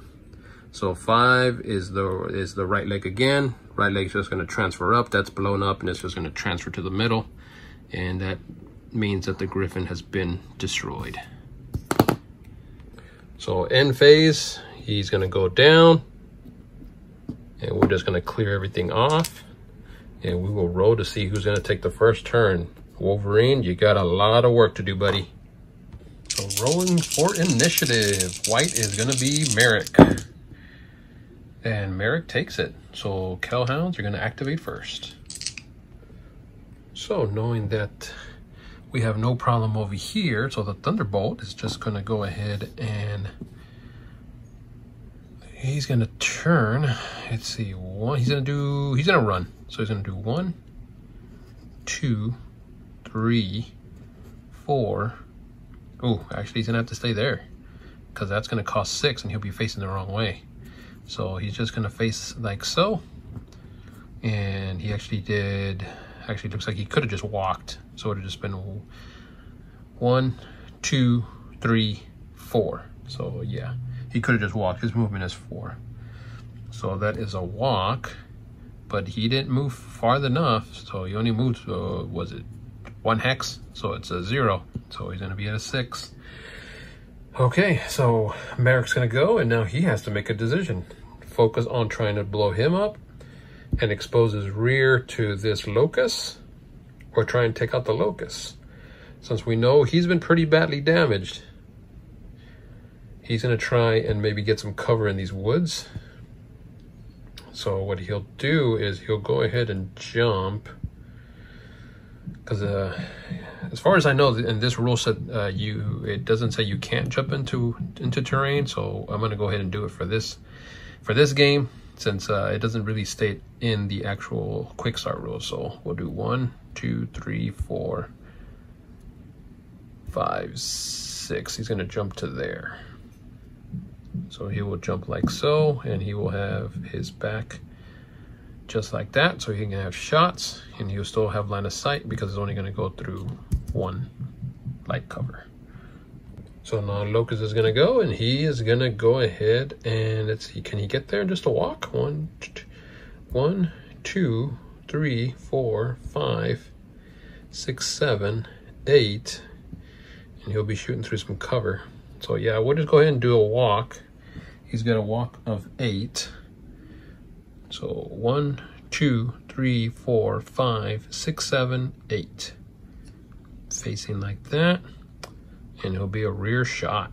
So 5 is the right leg again. Right leg's just going to transfer up. That's blown up, and it's just going to transfer to the middle. And that means that the Griffin has been destroyed. So end phase, he's going to go down. And we're just going to clear everything off. And we will roll to see who's going to take the first turn. Wolverine, you got a lot of work to do, buddy. So rolling for initiative. White is going to be Marik. And Marik takes it. So Kell Hounds are going to activate first. So knowing that we have no problem over here. So the Thunderbolt is just going to go ahead and... he's gonna turn, let's see, one, he's gonna run. So he's gonna do 1, 2, 3, 4. Oh, actually he's gonna have to stay there because that's gonna cost 6 and he'll be facing the wrong way. So he's just gonna face like so. And he actually did, actually looks like he could have just walked. So it would have just been 1, 2, 3, 4. So yeah. He could have just walked. His movement is 4. So that is a walk, but he didn't move far enough. So he only moved, was it 1 hex? So it's a 0. So he's going to be at a 6. Okay, so Marik's going to go, and now he has to make a decision. Focus on trying to blow him up and expose his rear to this locust, or try and take out the locust. Since we know he's been pretty badly damaged, he's going to try and maybe get some cover in these woods. So what he'll do is he'll go ahead and jump. Because as far as I know, in this rule set, it doesn't say you can't jump into terrain. So I'm going to go ahead and do it for this game, since it doesn't really state in the actual quick start rule. So we'll do 1, 2, 3, 4, 5, 6. He's going to jump to there. So he will jump like so, and he will have his back just like that. So he can have shots, and he'll still have line of sight because it's only going to go through 1 light cover. So now Locust is going to go, and he is going to go ahead and let's see, can he get there just to walk? 1, 2, 3, 4, 5, 6, 7, 8, and he'll be shooting through some cover. So yeah, we'll just go ahead and do a walk. He's got a walk of 8. So 1, 2, 3, 4, 5, 6, 7, 8. Facing like that. And it'll be a rear shot.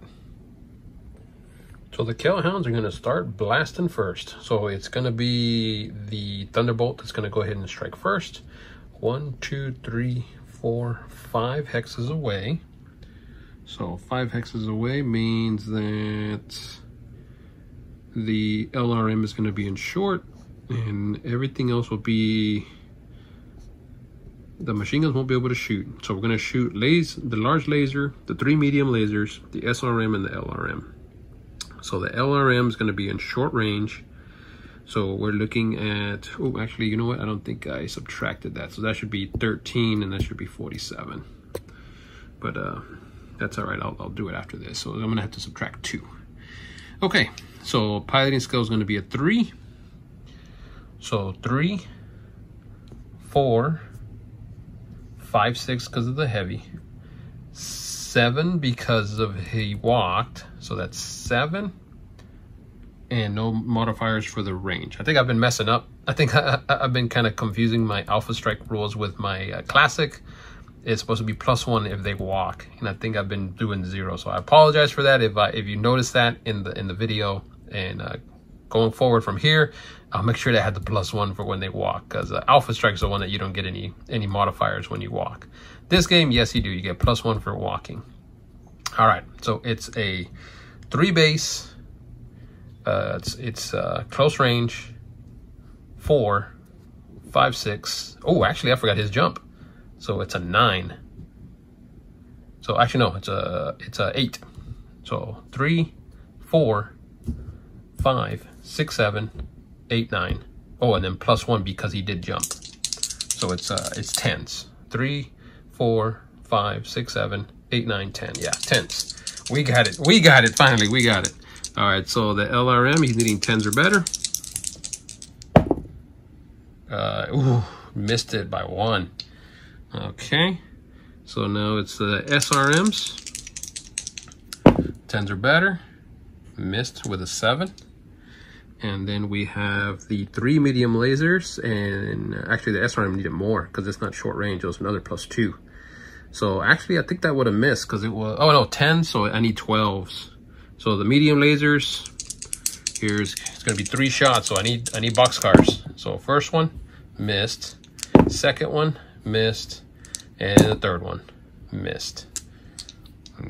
So the Kell Hounds are going to start blasting first. So it's going to be the Thunderbolt that's going to go ahead and strike first. 1, 2, 3, 4, 5 hexes away. So 5 hexes away means that the LRM is going to be in short, and everything else will be... the machine guns won't be able to shoot. So we're going to shoot the large laser, the 3 medium lasers, the SRM, and the LRM. So the LRM is going to be in short range. So we're looking at, oh, actually, you know what? I don't think I subtracted that. So that should be 13 and that should be 47. But that's all right. I'll do it after this. So I'm going to have to subtract 2. Okay. So piloting skill is going to be a 3. So 3, 4, 5, 6 because of the heavy. 7 because of he walked, so that's 7, and no modifiers for the range. I think I've been messing up. I think I've been kind of confusing my Alpha Strike rules with my classic. It's supposed to be +1 if they walk, and I think I've been doing 0. So I apologize for that. If you notice that in the video, and going forward from here, I'll make sure that I had the +1 for when they walk, because Alpha Strike is the one that you don't get any modifiers when you walk. This game, yes, you do. You get +1 for walking. All right, so it's a 3 base. It's close range. 4, 5, 6. Oh, actually, I forgot his jump. So it's a 9. So actually, no, it's a 8. So 3, 4, 5, 6, 7, 8, 9. Oh, and then +1 because he did jump. So it's tens. 3, 4, 5, 6, 7, 8, 9, 10. Yeah, tens. We got it. We got it. Finally, we got it. All right. So the LRM, he's needing 10s or better. Ooh, missed it by 1. Okay. So now it's the SRMs. 10s or better. Missed with a 7. And then we have the 3 medium lasers, and actually the SRM needed more because it's not short range. It was another +2. So actually, I think that would have missed because it was, oh no, 10. So I need 12s. So the medium lasers, it's going to be 3 shots. So I need boxcars. So first one missed, second one missed, and the third one missed.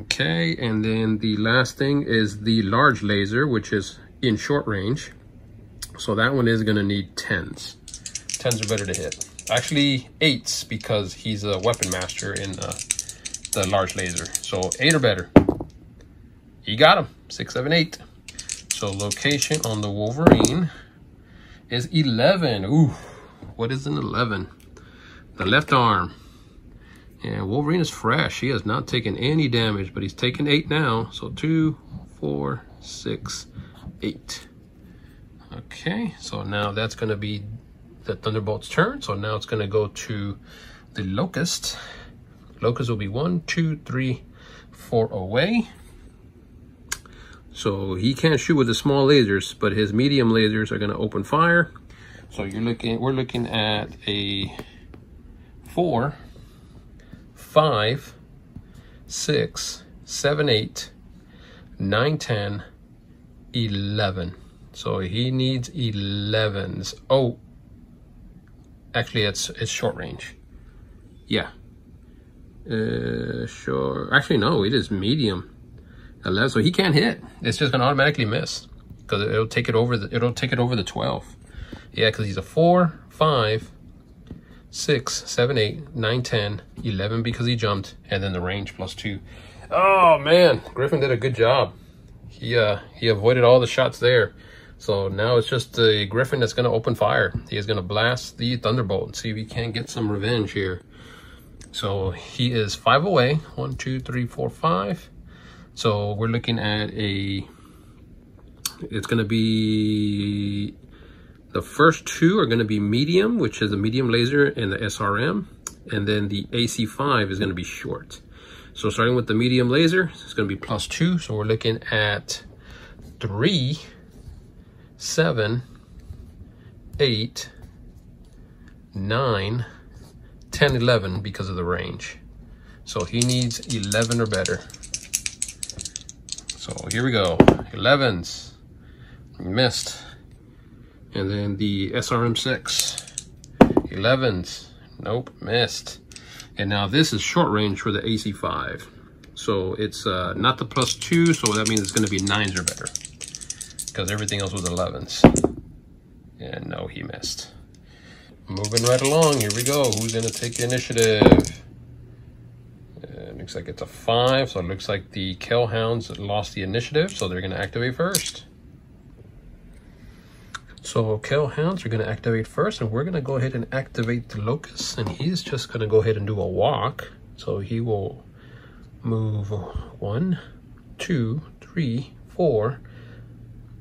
Okay, and then the last thing is the large laser, which is in short range. So that one is going to need 10s. 10s are better to hit. Actually 8s because he's a weapon master in the large laser. So 8 or better. He got him. 6, 7, 8. So location on the Wolverine is 11. Ooh, what is an 11? The left arm. And Wolverine is fresh. He has not taken any damage, but he's taken 8 now. So 2, 4, 6, 8. Okay, so now that's going to be the Thunderbolt's turn. So now it's going to go to the Locust. Locust will be 1, 2, 3, 4 away. So he can't shoot with the small lasers, but his medium lasers are going to open fire. So we're looking at a 4, 5, 6, 7, 8, 9, 10, 11. So he needs 11s. Oh, actually it's short range. Yeah. Sure. Actually, no, it is medium. 11. So he can't hit. It's just gonna automatically miss because it'll take it over. It'll take it over the 12. Yeah, because he's a 4, 5, 6, 7, 8, 9, 10, 11 because he jumped, and then the range +2. Oh man, Griffin did a good job. He avoided all the shots there. So now it's just the Griffin that's going to open fire. He is going to blast the Thunderbolt and see if he can get some revenge here. So he is 5 away. 1, 2, 3, 4, 5. So we're looking at a... it's going to be... the first 2 are going to be medium, which is the medium laser and the SRM. And then the AC5 is going to be short. So starting with the medium laser, it's going to be +2. So we're looking at 3, 7, 8, 9, 10, 11 because of the range. So he needs 11 or better. So here we go, 11s, missed. And then the SRM6, 11s, nope, missed. And now this is short range for the AC5. So it's not the +2, so that means it's gonna be 9s or better, because everything else was 11s. And no, he missed. Moving right along, here we go. Who's gonna take the initiative? Looks like it's a 5, so it looks like the Kell Hounds lost the initiative, so they're gonna activate first. So Kell Hounds are gonna activate first, and we're gonna go ahead and activate the Locust, and he's just gonna go ahead and do a walk. So he will move 1, 2, 3, 4,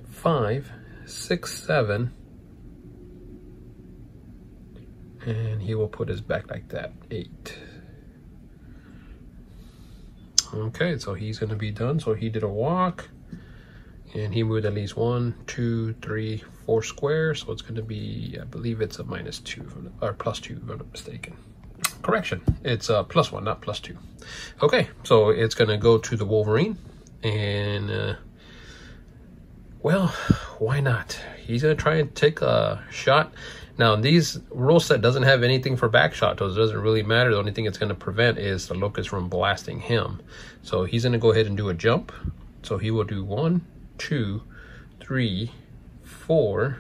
5, 6, 7, and he will put his back like that, 8. Okay, so he's gonna be done. So he did a walk, and he moved at least 1, 2, 3, 4 squares. So it's gonna be, I believe it's a -2 or +2, if I'm not mistaken. Correction, it's a +1, not +2. Okay, so it's gonna go to the Wolverine, and well, why not? He's gonna try and take a shot. Now, these rule set doesn't have anything for back shot, so it doesn't really matter. The only thing it's going to prevent is the Locust from blasting him. So he's going to go ahead and do a jump. So he will do 1, 2, 3, 4,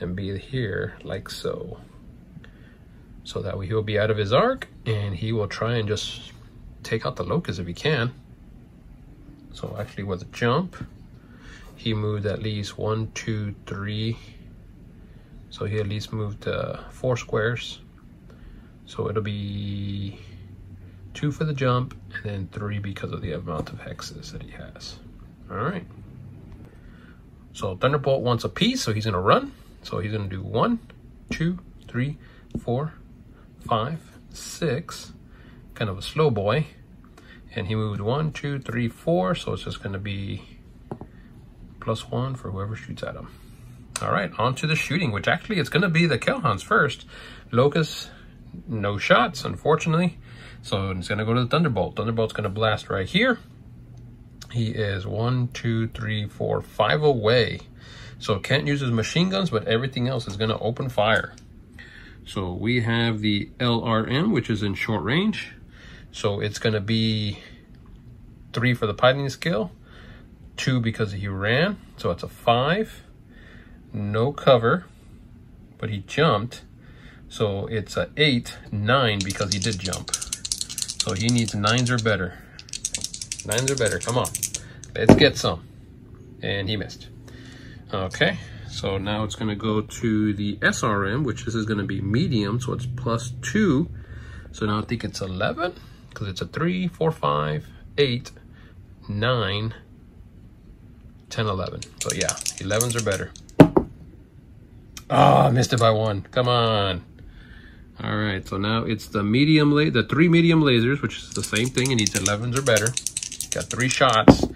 and be here like so. So that way he'll be out of his arc, and he will try and just take out the Locust if he can. So actually with a jump, he moved at least 1, 2, 3. So he at least moved 4 squares. So it'll be 2 for the jump, and then 3 because of the amount of hexes that he has. All right. So Thunderbolt wants a piece, so he's gonna run. So he's gonna do 1, 2, 3, 4, 5, 6. Kind of a slow boy. And he moved 1, 2, 3, 4. So it's just gonna be +1 for whoever shoots at him. All right, on to the shooting, which actually it's going to be the Kell Hounds first. Locust, no shots, unfortunately. So it's going to go to the Thunderbolt. Thunderbolt's going to blast right here. He is 1, 2, 3, 4, 5 away. So can't use his machine guns, but everything else is going to open fire. So we have the LRM, which is in short range. So it's going to be 3 for the piloting skill, 2 because he ran. So it's a 5. No cover, but he jumped. So it's a 8, 9 because he did jump. So he needs 9s or better. 9s or better, come on. Let's get some. And he missed. Okay, so now it's gonna go to the SRM, which this is gonna be medium, so it's +2. So now I think it's 11, because it's a 3, 4, 5, 8, 9, 10, 11. So yeah, 11s are better. Ah, oh, missed it by 1. Come on. All right, so now it's the medium, the 3 medium lasers, which is the same thing. It needs 11s or better. Got 3 shots.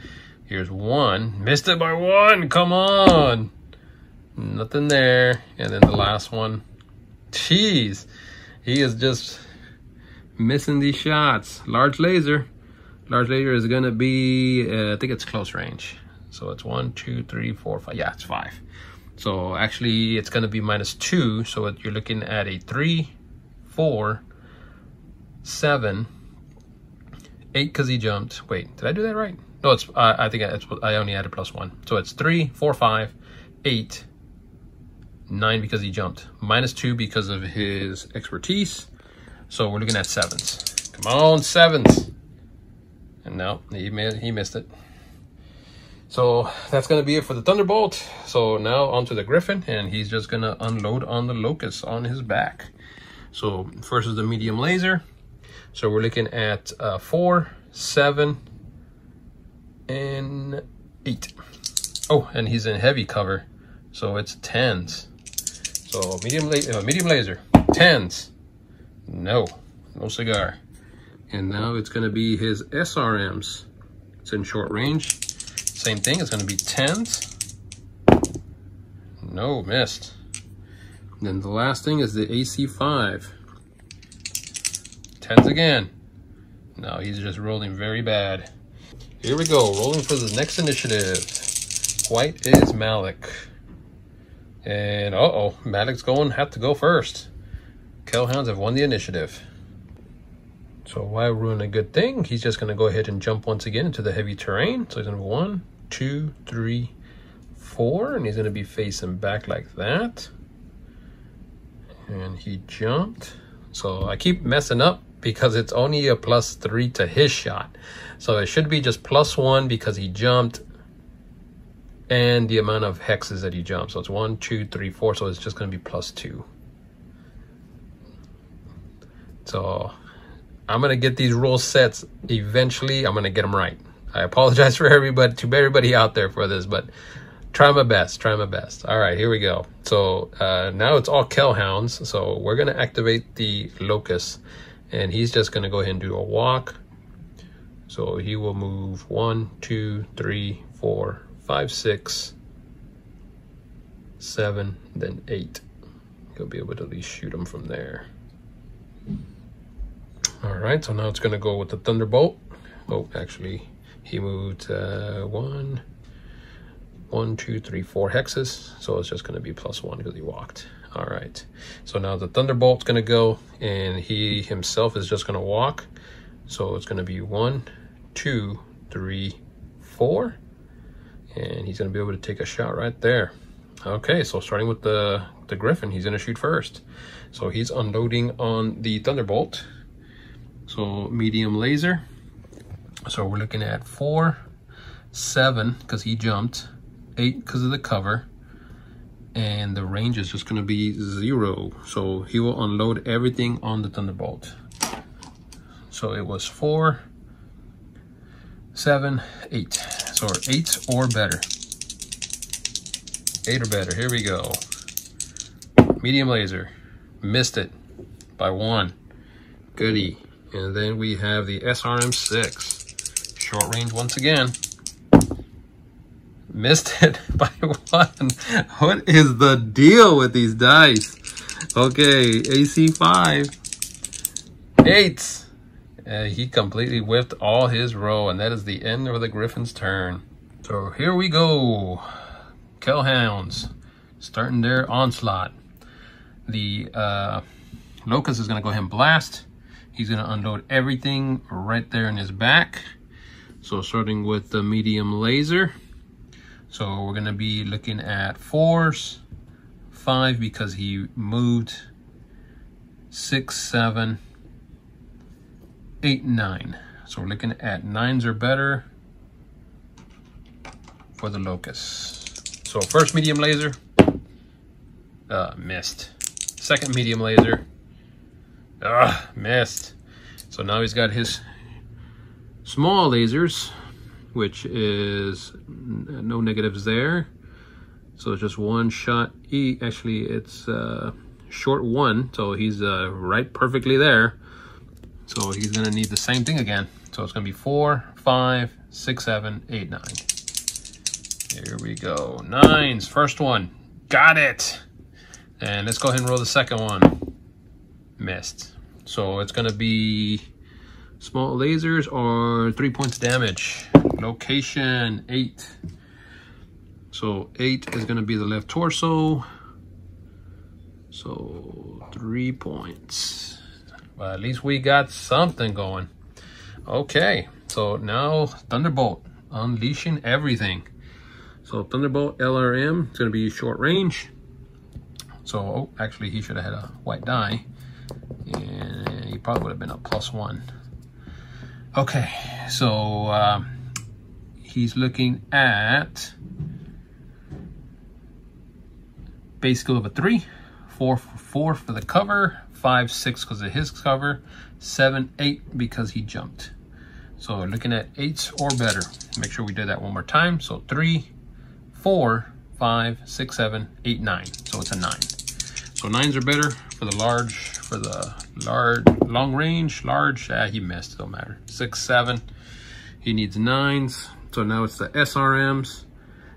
Here's 1. Missed it by 1. Come on. Nothing there. And then the last one. Jeez. He is just missing these shots. Large laser. Large laser is going to be, I think it's close range. So it's 1, 2, 3, 4, 5. Yeah, it's 5. So actually it's gonna be -2. So you're looking at a 3, 4, 7, 8 because he jumped. Wait, did I do that right? No, it's I think I only added +1. So it's 3, 4, 5, 8, 9 because he jumped. -2 because of his expertise. So we're looking at 7s. Come on, 7s. And no, he missed it. So that's going to be it for the Thunderbolt. So now onto the Griffin, and he's just going to unload on the Locust on his back. So first is the medium laser. So we're looking at 4, 7, and 8. Oh, and he's in heavy cover. So it's 10s. So medium laser, 10s. No, no cigar. And now it's going to be his SRMs. It's in short range. Same thing, it's going to be 10s. No, missed. And then the last thing is the AC5. 10s again. No, he's just rolling very bad. Here we go, rolling for the next initiative. White is Malik. And uh-oh, Malik's going to have to go first. Kell Hounds have won the initiative. So why ruin a good thing? He's just going to go ahead and jump once again into the heavy terrain. So he's going to go 1, 2, 3, 4. And he's going to be facing back like that. And he jumped. So I keep messing up because it's only a +3 to his shot. So it should be just +1 because he jumped and the amount of hexes that he jumped. So it's 1, 2, 3, 4. So it's just going to be +2. So I'm going to get these rule sets eventually. I'm going to get them right. I apologize for everybody, to everybody out there for this, but try my best, try my best. All right, here we go. So now it's all Kell Hounds. So we're going to activate the Locust. And he's just going to go ahead and do a walk. So he will move 1, 2, 3, 4, 5, 6, 7, then 8. He'll be able to at least shoot him from there. All right, so now it's going to go with the Thunderbolt. Oh, actually, he moved 1, 2, 3, 4 hexes. So it's just going to be +1 because he walked. All right, so now the Thunderbolt's going to go, and he himself is just going to walk. So it's going to be 1, 2, 3, 4. And he's going to be able to take a shot right there. Okay, so starting with the Griffin, he's going to shoot first. So he's unloading on the Thunderbolt. So medium laser. So we're looking at 4, 7, because he jumped, 8 because of the cover. And the range is just going to be 0. So he will unload everything on the Thunderbolt. So it was 4, 7, 8. So 8 or better. 8 or better. Here we go. Medium laser. Missed it by 1. Goodie. And then we have the SRM-6. Short range once again. Missed it by 1. What is the deal with these dice? Okay, AC 5, 8. He completely whiffed all his row, and that is the end of the Griffin's turn. So here we go. Kell Hounds starting their onslaught. The Locust is going to go ahead and blast. He's going to unload everything right there in his back. So starting with the medium laser. So we're going to be looking at 4s, 5 because he moved, 6, 7, 8, 9. So we're looking at 9s or better for the Locust. So first medium laser, missed. Second medium laser, missed. So now he's got his small lasers, which is no negatives there. So it's just one shot. Actually, it's short one. So he's right perfectly there. So he's going to need the same thing again. So it's going to be 4, 5, 6, 7, 8, 9. Here we go. 9s. First one. Got it. And let's go ahead and roll the second one. Missed. So it's going to be small lasers or 3 points damage. Location 8. So 8 is going to be the left torso. So 3 points. Well, at least we got something going. Okay, so now Thunderbolt unleashing everything. So Thunderbolt LRM is going to be short range. So actually he should have had a white die, and he probably would have been a +1. Okay, so he's looking at base skill of a 3, 4 for the cover, 5, 6 because of his cover, 7, 8 because he jumped. So looking at 8s or better. Make sure we did that one more time. So 3, 4, 5, 6, 7, 8, 9. So it's a 9. So 9s are better for the large, long range, large. He missed, it don't matter. 6, 7. He needs 9s. So now it's the SRMs.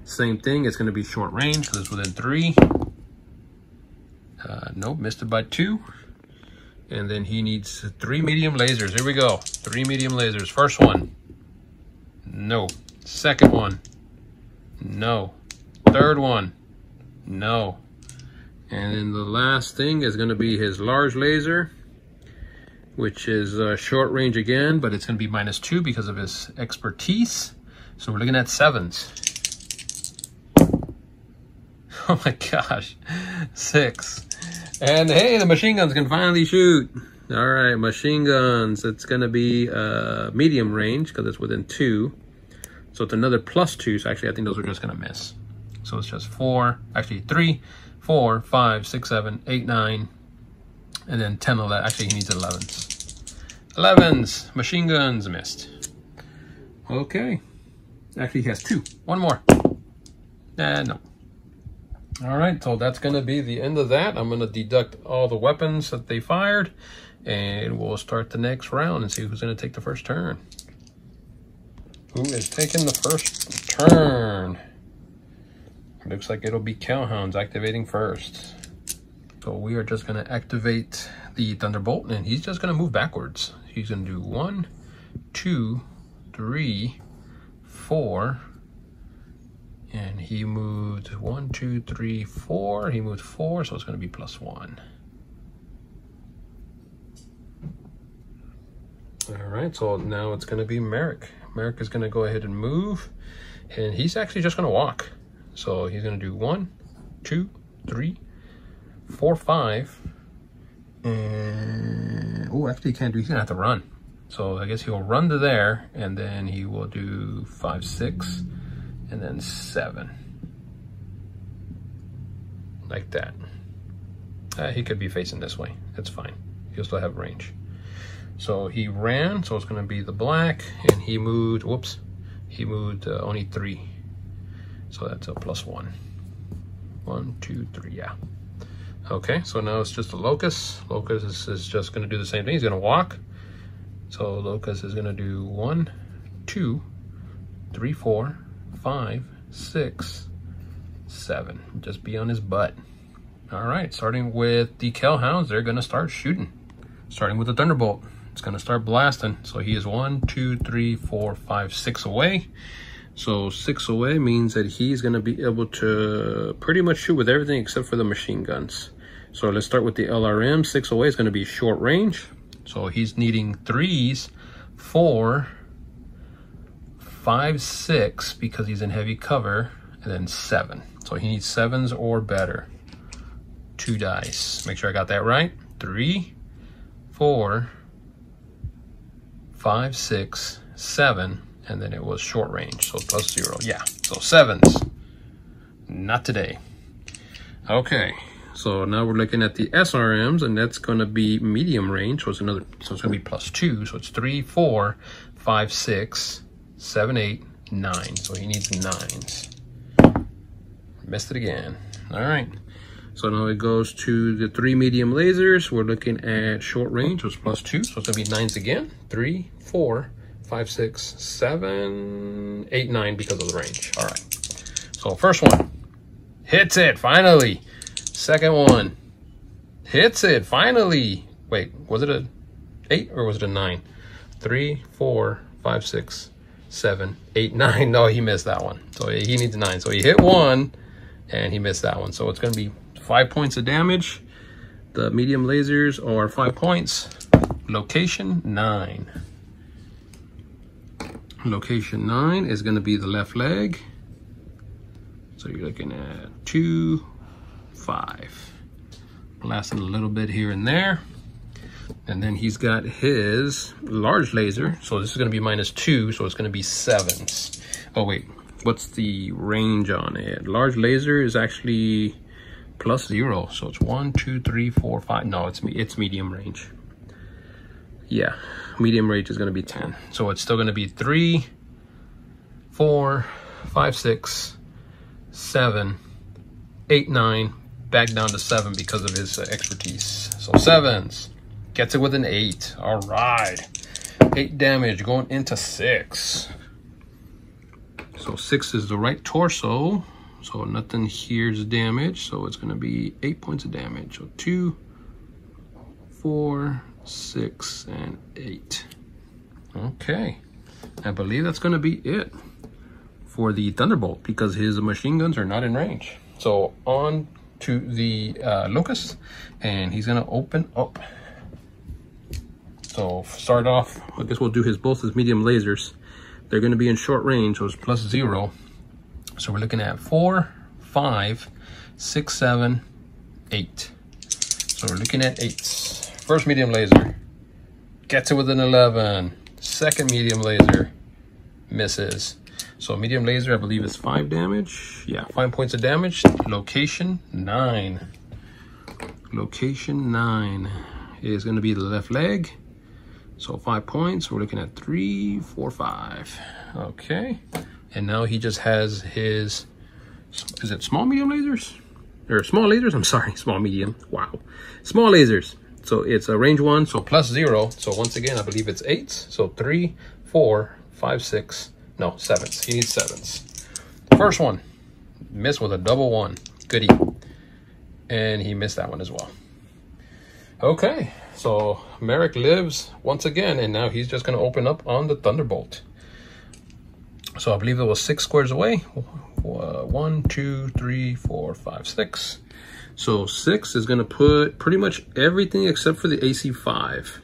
Same thing. It's going to be short range because it's within 3. Nope, missed it by 2. And then he needs 3 medium lasers. Here we go. 3 medium lasers. First one. No. Second one. No. Third one. No. And then the last thing is going to be his large laser, which is short range again, but it's going to be -2 because of his expertise. So we're looking at 7s. Oh my gosh, 6. And hey, the machine guns can finally shoot. All right, machine guns, it's going to be medium range because it's within 2. So it's another +2. So actually, I think those are just going to miss. So it's just 3, 4, 5, 6, 7, 8, 9. And then 10, 11. Actually, he needs 11s. 11s. Machine guns missed. Okay. Actually, he has 2. One more. And no. All right. So that's going to be the end of that. I'm going to deduct all the weapons that they fired. And we'll start the next round and see who's going to take the first turn. Who is taking the first turn? Looks like it'll be Kell Hounds activating first. So we are just going to activate the Thunderbolt, and he's just going to move backwards. He's going to do 1, 2, 3, 4, and he moved 1, 2, 3, 4. He moved 4, so it's going to be +1. All right, so now it's going to be Marik. Marik is going to go ahead and move, and he's actually just going to walk. So he's going to do 1, 2, 3, 4, 5, and oh, actually he can't do. He's gonna have to run. So I guess he'll run to there, and then he will do 5, 6, and then 7, like that. He could be facing this way. That's fine. He'll still have range. So he ran. So it's gonna be the black, and he moved. Whoops, he moved only 3. So that's a +1. 1, 2, 3. Yeah. Okay, so now it's just a Locust. Locust is just going to do the same thing. He's going to walk. So Locust is going to do 1, 2, 3, 4, 5, 6, 7. Just be on his butt. All right, starting with the Kell Hounds, they're going to start shooting. Starting with the Thunderbolt. It's going to start blasting. So he is 1, 2, 3, 4, 5, 6 away. So 6 away means that he's going to be able to pretty much shoot with everything except for the machine guns. So let's start with the LRM. 6 away is going to be short range. So he's needing 3s, 4, 5, 6 because he's in heavy cover, and then 7. So he needs 7s or better. 2 dice. Make sure I got that right. 3, 4, 5, 6, 7. And then it was short range, so +0. Yeah, so 7s. Not today. Okay, so now we're looking at the SRMs, and that's going to be medium range, so it's another. So it's going to be +2. So it's 3, 4, 5, 6, 7, 8, 9. So he needs 9s. Missed it again. All right. So now it goes to the 3 medium lasers. We're looking at short range, which was +2. So it's going to be 9s again. 3, 4, 5, 6, 7, 8, 9 because of the range. All right. So first one hits it finally. Second one hits it finally. Wait, was it a 8 or was it a 9? 3, 4, 5, 6, 7, 8, 9. No, he missed that one. So he needs a 9. So he hit 1 and he missed that one. So it's going to be 5 points of damage. The medium lasers are 5 points. Location 9. Location 9 is going to be the left leg. So you're looking at 2, 5. Blasting a little bit here and there. And then he's got his large laser. So this is going to be -2. So it's going to be 7s. Oh, wait. What's the range on it? Large laser is actually +0. So it's 1, 2, 3, 4, 5. No, it's medium range. Yeah, medium range is going to be 10. So it's still going to be 3, 4, 5, 6, 7, 8, 9. Back down to 7 because of his expertise. So 7s. Gets it with an 8. All right. 8 damage going into 6. So 6 is the right torso. So nothing here's damage. So it's going to be 8 points of damage. So 2, 4... 6 and 8. Okay, I believe that's going to be it for the Thunderbolt, because his machine guns are not in range. So on to the Locust, and he's going to open up. So start off, I guess we'll do his both his medium lasers. They're going to be in short range, so it's +0. So we're looking at 4, 5, 6, 7, 8. So we're looking at 8s. First medium laser gets it with an 11. Second medium laser misses. So medium laser, I believe, is 5 damage. Yeah, 5 points of damage. Location 9. Location 9 is going to be the left leg. So 5 points. We're looking at 3, 4, 5. Okay. And now he just has his, is it small medium lasers? Or small lasers? I'm sorry. Small medium. Wow. Small lasers. So it's a range 1, so +0. So once again, I believe it's 8s. So 3, 4, 5, 6. No, 7s. He needs 7s. First one, missed with a double 1. Goodie. And he missed that one as well. Okay, so Marik lives once again, and now he's just going to open up on the Thunderbolt. So I believe it was 6 squares away. 1, 2, 3, 4, 5, 6. So 6 is going to put pretty much everything except for the AC 5.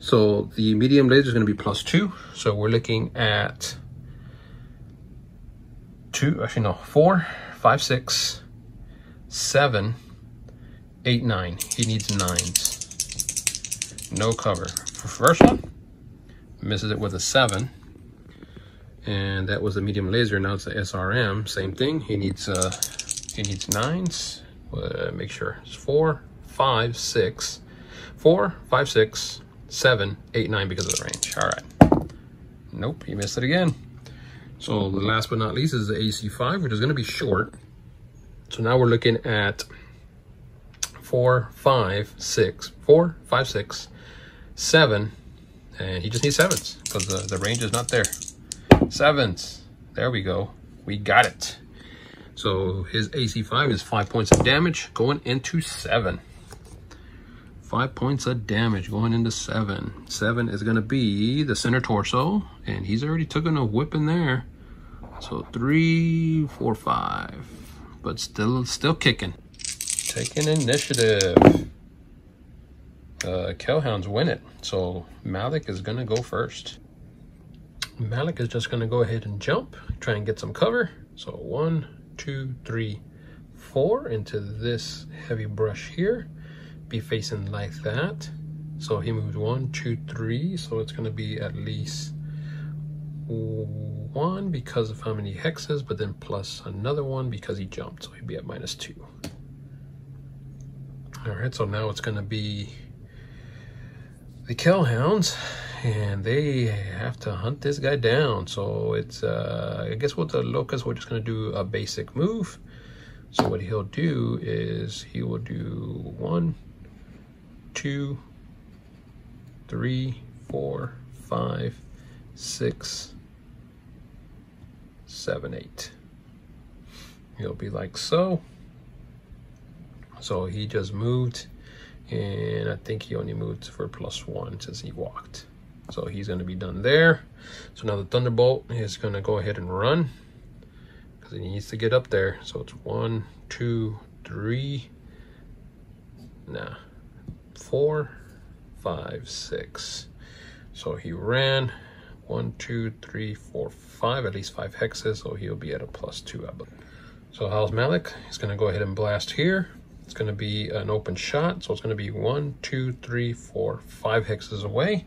So the medium laser is going to be +2. So we're looking at 4, 5, 6, 7, 8, 9. He needs 9s. No cover. For first one, misses it with a 7. And that was the medium laser. Now it's the SRM. Same thing. He needs 9s. Make sure it's 4, 5, 6, 4, 5, 6, 7, 8, 9 because of the range. All right. Nope, he missed it again. So the last but not least is the AC 5, which is going to be short. So now we're looking at 4, 5, 6, 4, 5, 6, 7, and he just needs 7s because the range is not there. 7s. There we go. We got it. So his AC 5 is 5 points of damage going into 7. 5 points of damage going into 7. 7 is going to be the center torso, and he's already taken a whip in there. So 3, 4, 5, but still kicking. Taking initiative. Kell Hounds win it. So Marik is going to go first. Marik is just going to go ahead and jump, try and get some cover. So 1, 2, 3, 4 into this heavy brush here. Be facing like that. So he moves 1, 2, 3. So it's going to be at least 1 because of how many hexes, but then plus another 1 because he jumped. So he'd be at -2. All right. So now it's going to be the Kell Hounds, and they have to hunt this guy down. So it's I guess with the Locust, we're just gonna do a basic move. So what he'll do is he will do 1, 2, 3, 4, 5, 6, 7, 8. He'll be like so. So he just moved, and I think he only moved for +1 since he walked. So he's going to be done there. So now the Thunderbolt is going to go ahead and run because he needs to get up there. So it's 4, 5, 6. So he ran 1, 2, 3, 4, 5, at least 5 hexes. So he'll be at a +2, I believe. So House Marik is going to go ahead and blast here. It's going to be an open shot, so it's going to be 1, 2, 3, 4, 5 hexes away.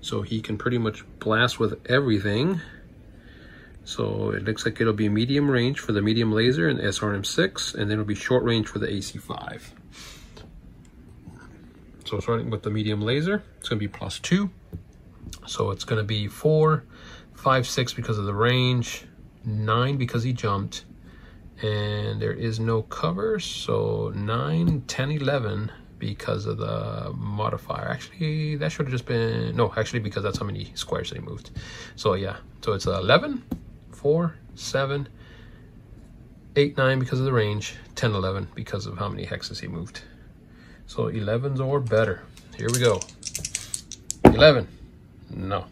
So he can pretty much blast with everything. So it looks like it'll be medium range for the medium laser and SRM 6, and then it'll be short range for the AC 5. So starting with the medium laser, it's going to be +2. So it's going to be 4, 5, 6 because of the range, 9 because he jumped. And there is no cover, so 9, 10, 11 because of the modifier. Actually, that should have just been, no, actually, because that's how many squares they moved. So yeah, so it's 11, 4, 7, 8, 9 because of the range, 10, 11 because of how many hexes he moved. So 11s or better. Here we go. 11. No.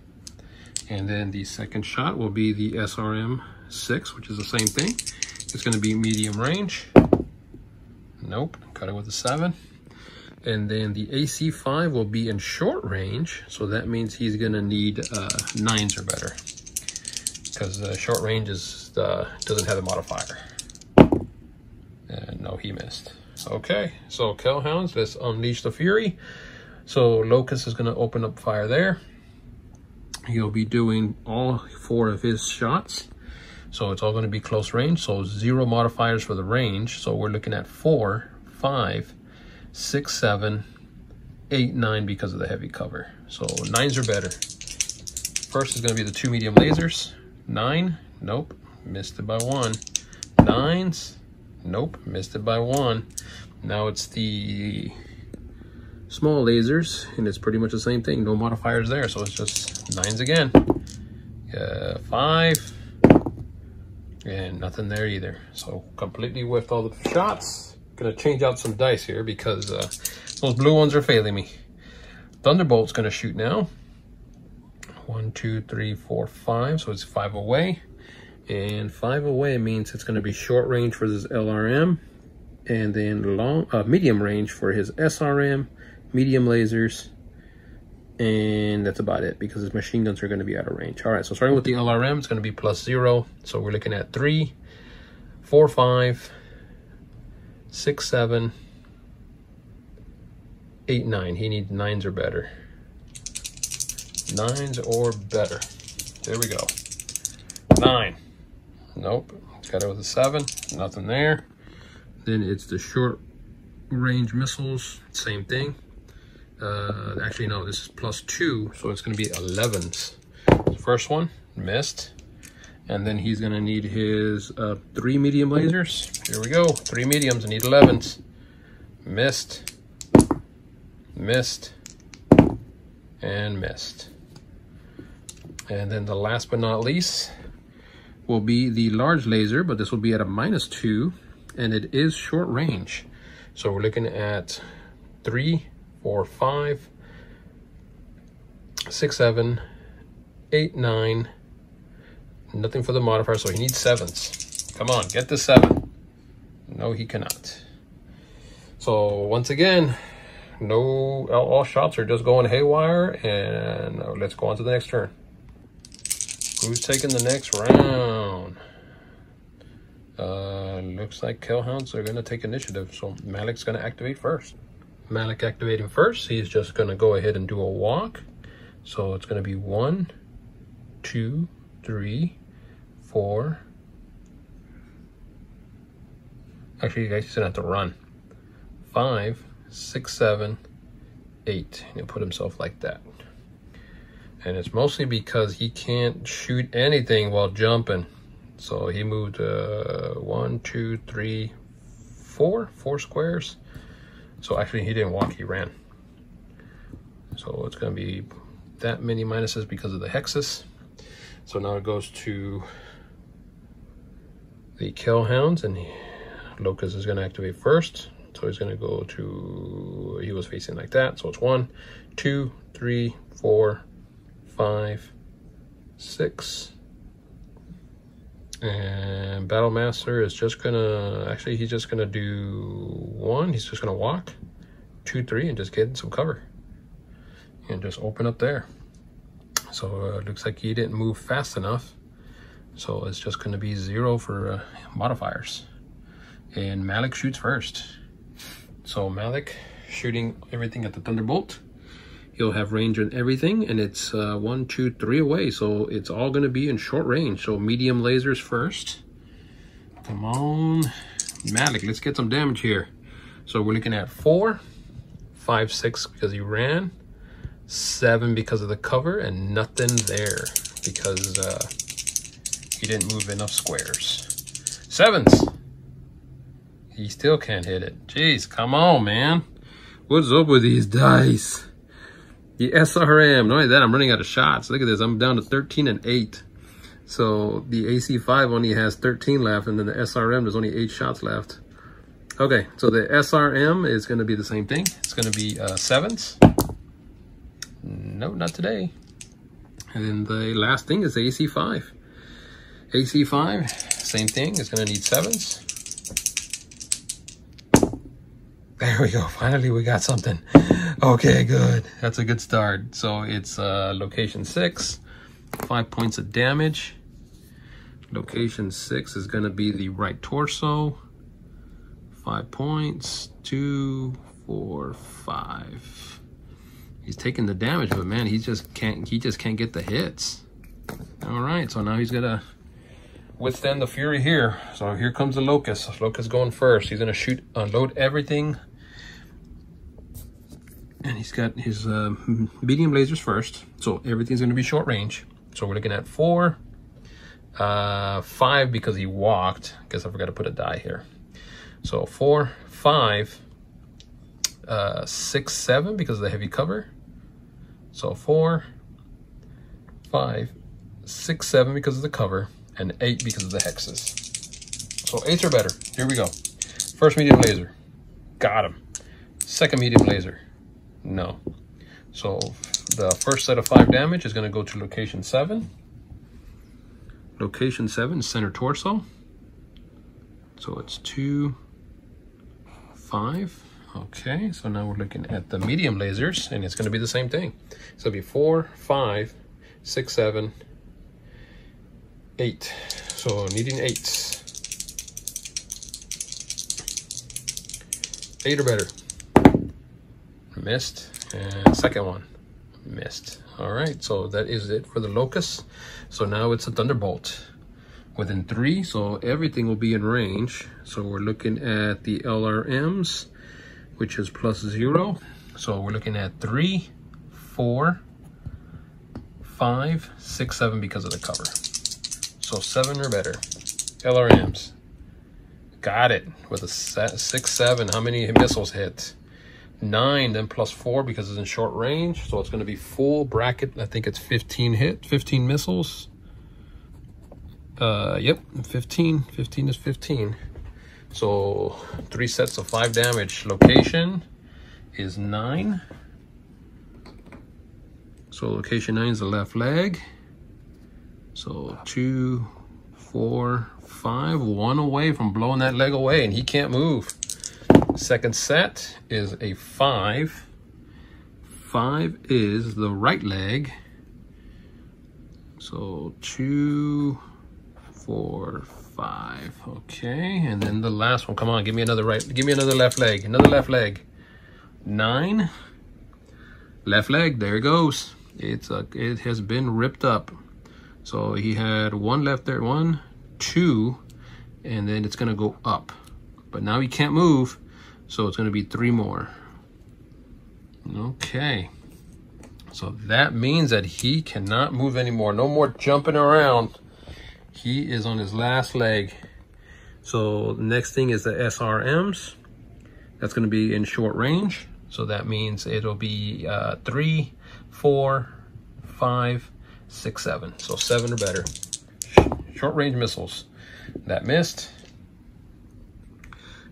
And then the second shot will be the SRM-6, which is the same thing. It's going to be medium range. Nope, cut it with a 7. And then the AC-5 will be in short range, so that means he's going to need 9s or better, because short range is doesn't have a modifier. And no, he missed. Okay, so Kell Hounds, let's unleash the fury. So Locust is going to open up fire there. He'll be doing all 4 of his shots, so it's all going to be close range. So 0 modifiers for the range, so we're looking at 4, 5, 6, 7, 8, 9 because of the heavy cover. So 9s are better. First is going to be the 2 medium lasers. 9, nope, missed it by 1. 9s, nope, missed it by 1. Now it's the small lasers, and it's pretty much the same thing. No modifiers there, so it's just 9s again. 5, and nothing there either. So completely whiffed all the shots. Gonna change out some dice here because those blue ones are failing me. Thunderbolt's gonna shoot now. 1, 2, 3, 4, 5. So it's 5 away, and 5 away means it's gonna be short range for this LRM, and then long, medium range for his SRM, medium lasers, and that's about it because his machine guns are gonna be out of range. All right, so starting with the LRM, it's gonna be +0. So we're looking at 3, 4, 5, 6, 7, 8, 9. He needs 9s or better. 9s or better. There we go. 9. Nope. Got it with a 7. Nothing there. Then it's the short range missiles. Same thing. Actually, no. This is +2, so it's going to be 11s. The first one missed. And then he's going to need his 3 medium lasers. Here we go. 3 mediums. I need 11s. Missed. Missed. And missed. And then the last but not least will be the large laser, but this will be at a -2. And it is short range. So we're looking at 3, 4, 5, 6, 7, 8, 9. Nothing for the modifier, so he needs 7s. Come on, get the 7. No, he cannot. So once again, no, all shots are just going haywire, and let's go on to the next turn. Who's taking the next round? Looks like Kell Hounds are going to take initiative, so Malik's going to activate first. Malik activating first, he's just going to go ahead and do a walk. So it's going to be 1, 2, 3, 4. Actually, you guys just have to run. 5, 6, 7, 8. And he'll put himself like that. And it's mostly because he can't shoot anything while jumping. So he moved 1, 2, 3, 4 squares. So actually he didn't walk, he ran. So it's gonna be that many minuses because of the hexes. So now it goes to the Kell Hounds, and Locust is going to activate first. So he's going to go to, he was facing like that. So it's 1, 2, 3, 4, 5, 6. And Battle Master is just going to, actually he's just going to do 1. He's just going to walk 2, 3 and just get some cover and just open up there. So it looks like he didn't move fast enough. So it's just going to be 0 for modifiers. And Malik shoots first. So Malik shooting everything at the Thunderbolt. He'll have range on everything. And it's 1, 2, 3 away. So it's all going to be in short range. So medium lasers first. Come on, Malik. Let's get some damage here. So we're looking at 4, 5, 6 because he ran. 7 because of the cover, and nothing there because he didn't move enough squares. 7s. He still can't hit it. Jeez, come on, man. What's up with these dice? The SRM. Not only that, I'm running out of shots. Look at this. I'm down to 13 and 8. So the AC-5 only has 13 left, and then the SRM, there's only 8 shots left. Okay, so the SRM is going to be the same thing. It's going to be 7s. No, not today. And the last thing is AC5. AC5, same thing, it's gonna need 7s. There we go, finally we got something. Okay, good, that's a good start. So it's location 6, 5 points of damage. Location 6 is gonna be the right torso. 5 points, 2, 4, 5. He's taking the damage, but man, he just can't get the hits. All right, so now he's gonna withstand the fury here. So here comes the Locust. Locust going first. He's gonna shoot, unload everything. And he's got his medium lasers first. So everything's gonna be short range. So we're looking at 4, 5 because he walked. Guess I forgot to put a die here. So 4, 5, 6, 7 because of the heavy cover. So 4, 5, 6, 7 because of the cover, and 8 because of the hexes. So 8s are better. Here we go. First medium laser. Got him. Second medium laser. No. So the first set of 5 damage is going to go to location 7. Location 7, center torso. So it's 2, 5. Okay, so now we're looking at the medium lasers, and it's going to be the same thing. So it'll be 4, 5, 6, 7, 8. So needing 8s. 8 or better. Missed. And second one. Missed. All right, so that is it for the Locust. So now it's a Thunderbolt. Within 3, so everything will be in range. So we're looking at the LRMs, which is +0. So we're looking at 3, 4, 5, 6, 7 because of the cover. So 7 or better. LRMs. Got it. With a 6, 7, how many missiles hit? 9, then +4 because it's in short range. So it's going to be full bracket. I think it's 15 hit, 15 missiles. Yep, 15. 15 is 15. So 3 sets of 5 damage. Location is 9. So location 9 is the left leg. So 2, 4, 5. 1 away from blowing that leg away, and he can't move. Second set is a 5. 5 is the right leg. So 2, 4, 5. Okay, and then the last one. Come on, give me another right. Give me another left leg. Another left leg. 9. Left leg. There it goes. It has been ripped up. So he had 1 left there. 1, 2, and then it's gonna go up. But now he can't move. So it's gonna be 3 more. Okay. So that means that he cannot move anymore. No more jumping around. He is on his last leg. So the next thing is the SRMs. That's going to be in short range. So that means it'll be 3, 4, 5, 6, 7. So 7 or better. Short range missiles. That missed.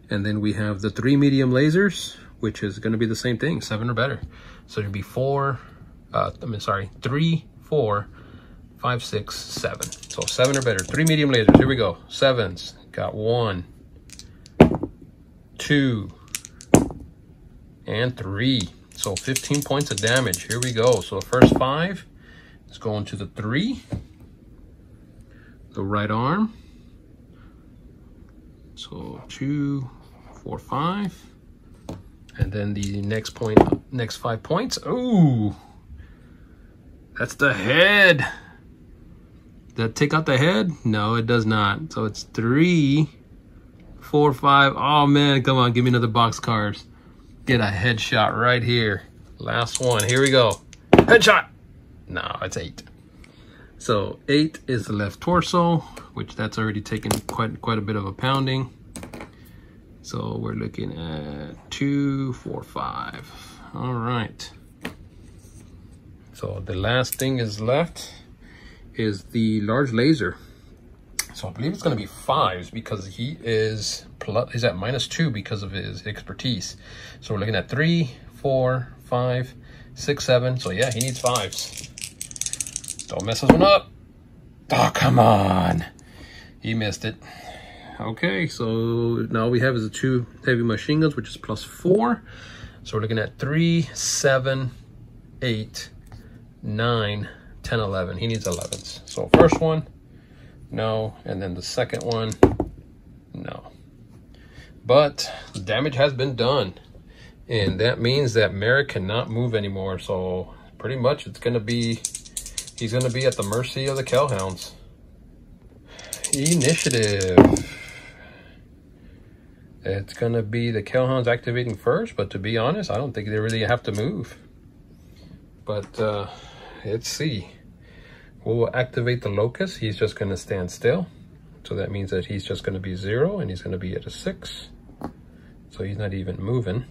And then we have the 3 medium lasers, which is going to be the same thing. 7 or better. So it'll be 3, 4, 5, 6, 7. So 7 or better. 3 medium lasers. Here we go. 7s. Got 1, 2, and 3. So 15 points of damage. Here we go. So the first 5 is going to the 3. The right arm. So 2, 4, 5. And then the next point, next 5 points. Ooh. That's the head. That take out the head? No, it does not. So it's 3, 4, 5. Oh man, come on, give me another box card. Get a headshot right here. Last one. Here we go. Headshot. No, it's 8. So 8 is the left torso, which that's already taken quite a bit of a pounding. So we're looking at 2, 4, 5. All right. So the last thing is left. Is the large laser. So I believe it's going to be 5s because he is he's at -2 because of his expertise. So we're looking at 3, 4, 5, 6, 7. So yeah, he needs 5s. Don't mess this one up. Oh, come on. He missed it. Okay, so now we have is the two heavy machine guns, which is +4. So we're looking at 3, 7, 8, 9, 10, 11. He needs 11s. So first one, no, and then the second one, no. But the damage has been done, and that means that Marik cannot move anymore. So pretty much it's gonna be, he's gonna be at the mercy of the Kell Hounds. Initiative. It's gonna be the Kell Hounds activating first, but to be honest, I don't think they really have to move. But let's see. We'll activate the Locust. He's just gonna stand still. So that means that he's just gonna be 0 and he's gonna be at a 6. So he's not even moving.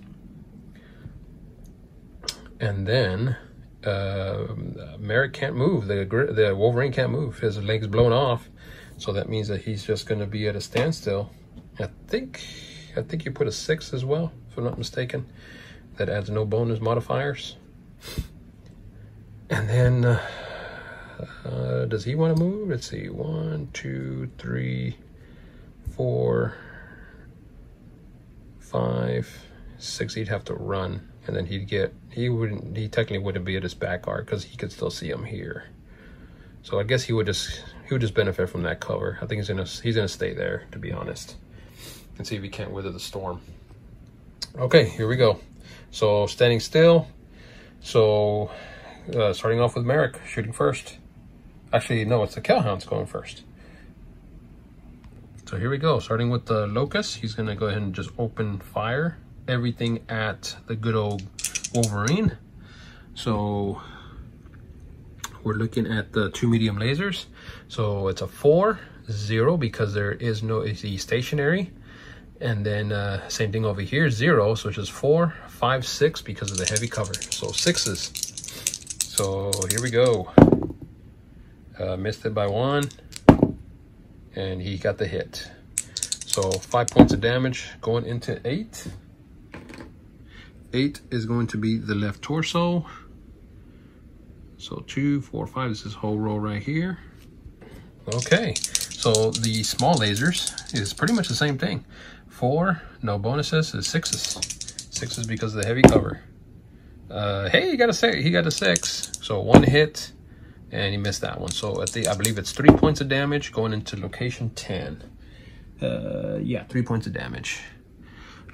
And then Marik can't move. The Wolverine can't move. His leg's blown off. So that means that he's just gonna be at a standstill. I think you put a 6 as well, if I'm not mistaken. That adds no bonus modifiers. And then, does he want to move? Let's see, 1, 2, 3, 4, 5, 6. He'd have to run, and then he'd get, he technically wouldn't be at his back arc because he could still see him here. So I guess he would just benefit from that cover. I think he's gonna stay there, to be honest, and see if he can't weather the storm. Okay, here we go. So standing still. So starting off with Marik shooting first. Actually, no, it's the Kell Hounds going first. So here we go. Starting with the Locust, he's gonna go ahead and just open fire everything at the good old Wolverine. So we're looking at the 2 medium lasers. So it's a 4, 0 because there is no, it's stationary. And then same thing over here, 0, so it's just 4, 5, 6 because of the heavy cover. So 6s. So here we go. Missed it by 1, and he got the hit. So 5 points of damage going into 8. 8 is going to be the left torso. So 2, 4, 5 is this whole row right here. Okay, so the small lasers is pretty much the same thing. 4, no bonuses, is 6s. 6s because of the heavy cover. Hey, he got a six. So 1 hit, and he missed that one. So I believe it's 3 points of damage going into location 10. Yeah, 3 points of damage.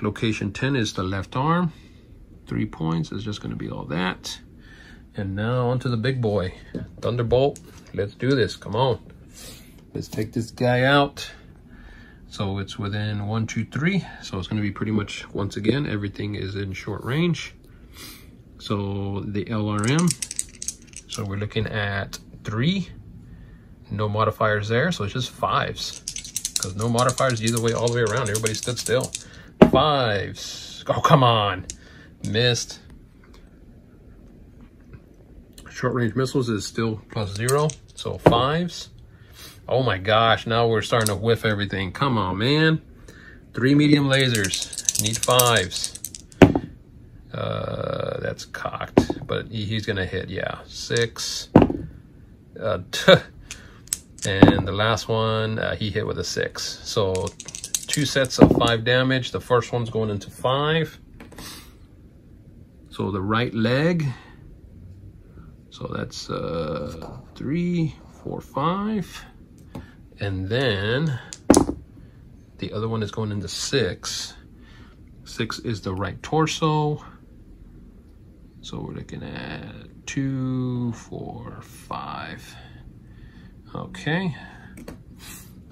Location 10 is the left arm. 3 points is just going to be all that. And now onto the big boy, Thunderbolt. Let's do this. Come on, let's take this guy out. So it's within 1, 2, 3. So it's going to be pretty much once again everything is in short range. So the LRM, so we're looking at 3, no modifiers there, so it's just 5s, because no modifiers either way all the way around, everybody stood still. 5s, oh come on, missed. Short range missiles is still +0, so 5s. Oh my gosh, now we're starting to whiff everything, come on man. 3 medium lasers, need 5s. That's cocked, but he's gonna hit, yeah, 6. And the last one, he hit with a 6. So 2 sets of 5 damage. The first one's going into 5. So the right leg. So that's 3, 4, 5. And then the other one is going into 6. 6 is the right torso. So we're looking at 2, 4, 5. Okay.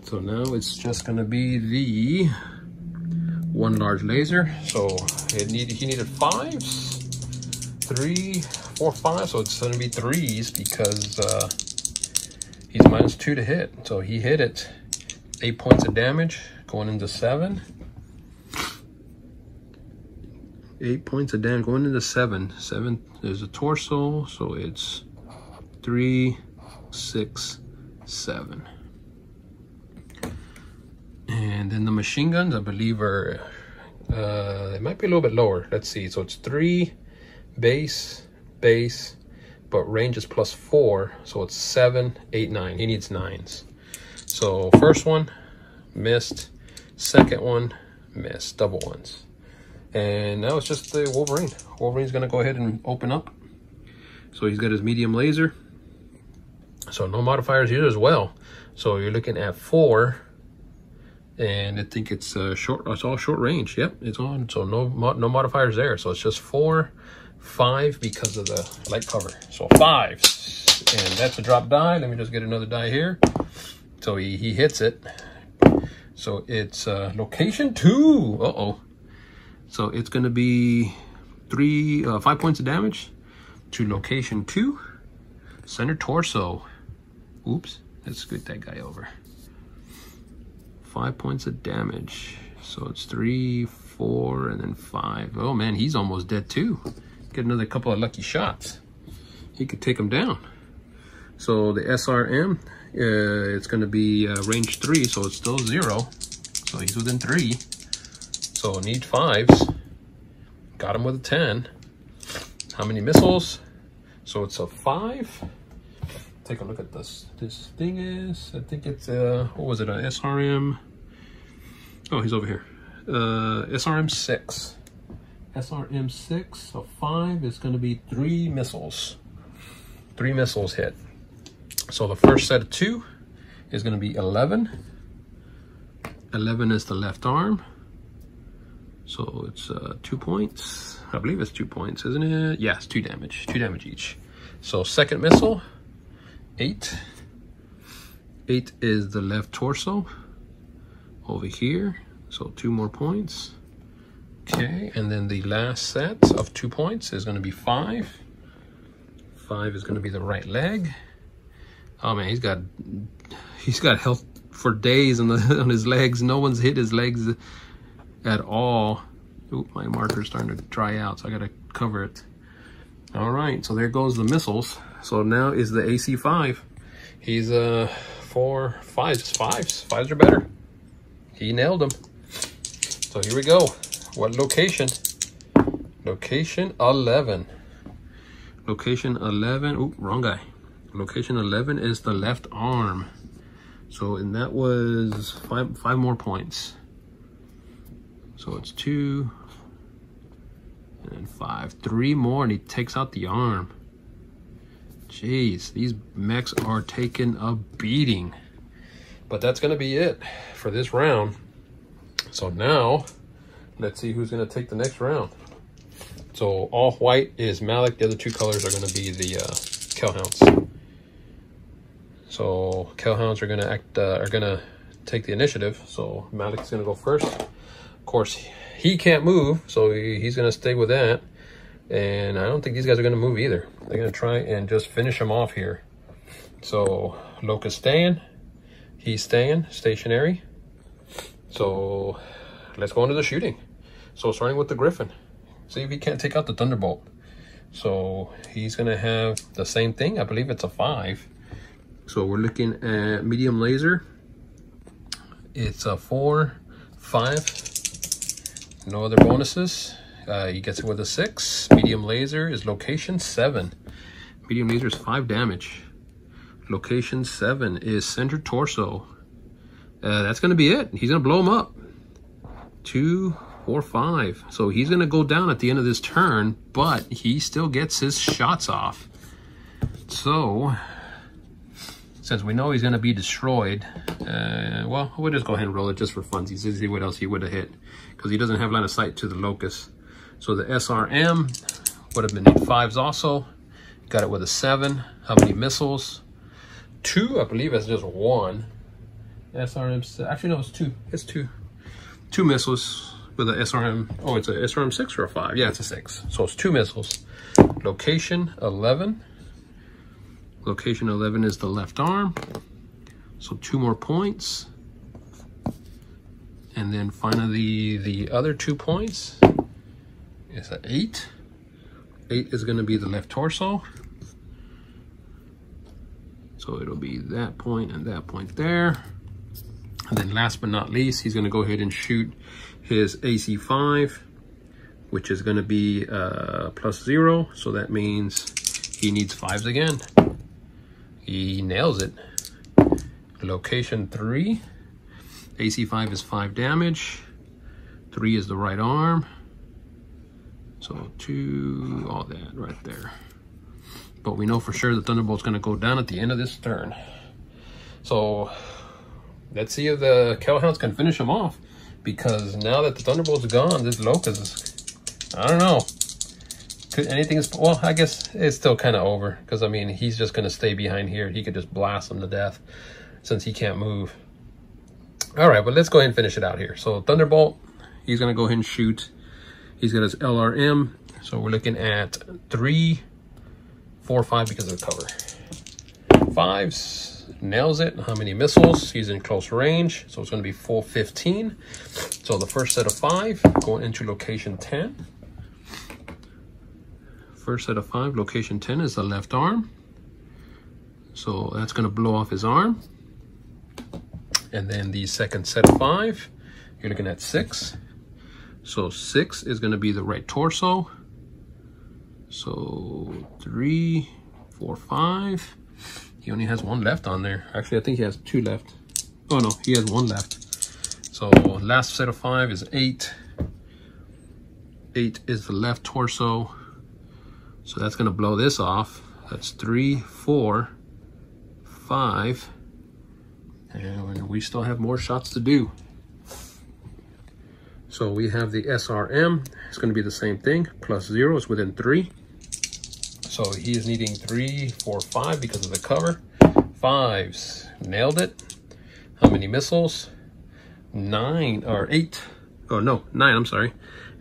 So now it's just gonna be the 1 large laser. So he needed 5s, 3, 4, 5. So it's gonna be 3s because he's -2 to hit. So he hit it. 8 points of damage going into 7. 8 points of damage going into 7. 7, there's a torso, so it's 3, 6, 7. And then the machine guns, I believe, are, they might be a little bit lower. Let's see. So it's 3, base, base, but range is +4, so it's 7, 8, 9. He needs 9s. So first one missed, second one missed, double 1s. And now it's just the Wolverine. Wolverine's gonna go ahead and open up. So he's got his medium laser. So no modifiers here as well. So you're looking at 4, and I think it's short. It's all short range. Yep, it's on. So no modifiers there. So it's just 4, 5 because of the light cover. So 5s, and that's a drop die. Let me just get another die here. So he hits it. So it's location 2. Uh-oh. So it's going to be 5 points of damage to location 2. Center torso. Oops, let's scoot that guy over. 5 points of damage. So it's 3, 4, and then 5. Oh man, he's almost dead too. Get another couple of lucky shots. He could take him down. So the SRM, it's going to be range 3, so it's still 0. So he's within 3. So need 5s. Got him with a 10. How many missiles? So it's a 5. Take a look at this. This thing is, I think it's what was it? An SRM. Oh, he's over here. SRM 6. SRM 6. So 5 is going to be 3 missiles. 3 missiles hit. So the first set of 2 is going to be 11. 11 is the left arm. So it's 2 points. I believe it's 2 points, isn't it? Yes, 2 damage. 2 damage each. So second missile, 8. 8 is the left torso over here. So 2 more points. Okay, and then the last set of 2 points is going to be 5. 5 is going to be the right leg. Oh man, he's got health for days on his legs. No one's hit his legs at all. Oop, my marker's starting to dry out, so I gotta cover it. All right, so there goes the missiles. So now is the AC 5. He's 4, 5s, 5s, 5s are better. He nailed them. So here we go. What location? Location 11. Location 11. Oop, wrong guy. Location 11 is the left arm. So and that was 5 more points. So it's 2 and 5, 3 more, and he takes out the arm. Jeez, these mechs are taking a beating. But that's going to be it for this round. So now, let's see who's going to take the next round. So all white is Malik. The other 2 colors are going to be the Kell Hounds. So Kell Hounds are going to take the initiative. So Malik's going to go first. Of course, he can't move, so he's going to stay with that. And I don't think these guys are going to move either. They're going to try and just finish him off here. So Loka's staying. He's staying stationary. So let's go into the shooting. So starting with the Griffin. See if he can't take out the Thunderbolt. So he's going to have the same thing. I believe it's a 5. So we're looking at medium laser. It's a 4, 5. No other bonuses. He gets it with a 6. Medium laser is location 7. Medium laser is 5 damage. Location 7 is center torso. That's going to be it. He's going to blow him up. 2, 4, 5. So he's going to go down at the end of this turn, but he still gets his shots off. So, since we know he's going to be destroyed, well, we'll just go ahead and roll it just for funsies to see what else he would have hit, because he doesn't have line of sight to the Locust. So the SRM would have been 5s also. Got it with a 7. How many missiles? 2, I believe it's just 1. SRM, actually no, it's 2. It's 2. 2 missiles with a SRM. Oh, it's a SRM 6 or a 5? Yeah, it's a 6. So it's 2 missiles. Location 11. Location 11 is the left arm. So 2 more points. And then finally, the other 2 points is an 8. 8 is going to be the left torso. So it'll be that point and that point there. And then last but not least, he's going to go ahead and shoot his AC 5, which is going to be +0. So that means He needs fives again. He nails it. Location 3. AC5 is 5 damage. 3 is the right arm. So 2, all that right there. But we know for sure the Thunderbolt's going to go down at the end of this turn. So let's see if the Kell Hounds can finish him off. Because now that the Thunderbolt's gone, this Locust, I don't know. Could anything is, well, I guess it's still kind of over. Because, I mean, he's just going to stay behind here. He could just blast him to death since he can't move. All right, but let's go ahead and finish it out here. So Thunderbolt, he's going to go ahead and shoot. He's got his LRM. So we're looking at 3, 4, 5 because of the cover. 5s, nails it. How many missiles? He's in close range. So it's going to be full 15. So the first set of 5 going into location 10. First set of 5, location 10 is the left arm. So that's going to blow off his arm. And then the second set of 5, you're looking at 6. So 6 is going to be the right torso. So 3, 4, 5. He only has one left on there. Actually, I think he has 2 left. Oh no, he has 1 left. So last set of 5 is 8. 8 is the left torso. So that's going to blow this off. That's 3, 4, 5. And we still have more shots to do. So we have the SRM. It's going to be the same thing. Plus 0 is within 3. So he is needing 3, 4, 5 because of the cover. 5s. Nailed it. How many missiles? 9 or 8. Oh, no. 9, I'm sorry.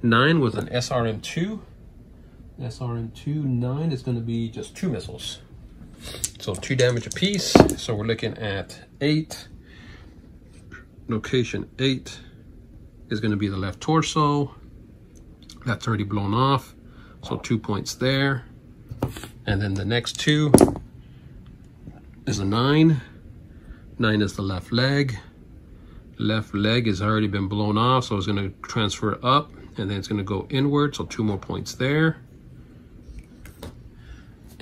9 with an SRM-2. SRM-2, 9 is going to be just 2 missiles. So 2 damage apiece. So we're looking at 8. Location 8 is going to be the left torso. That's already blown off. So 2 points there. And then the next 2 is a 9. 9 is the left leg. Left leg has already been blown off. So it's going to transfer up and then it's going to go inward. So 2 more points there.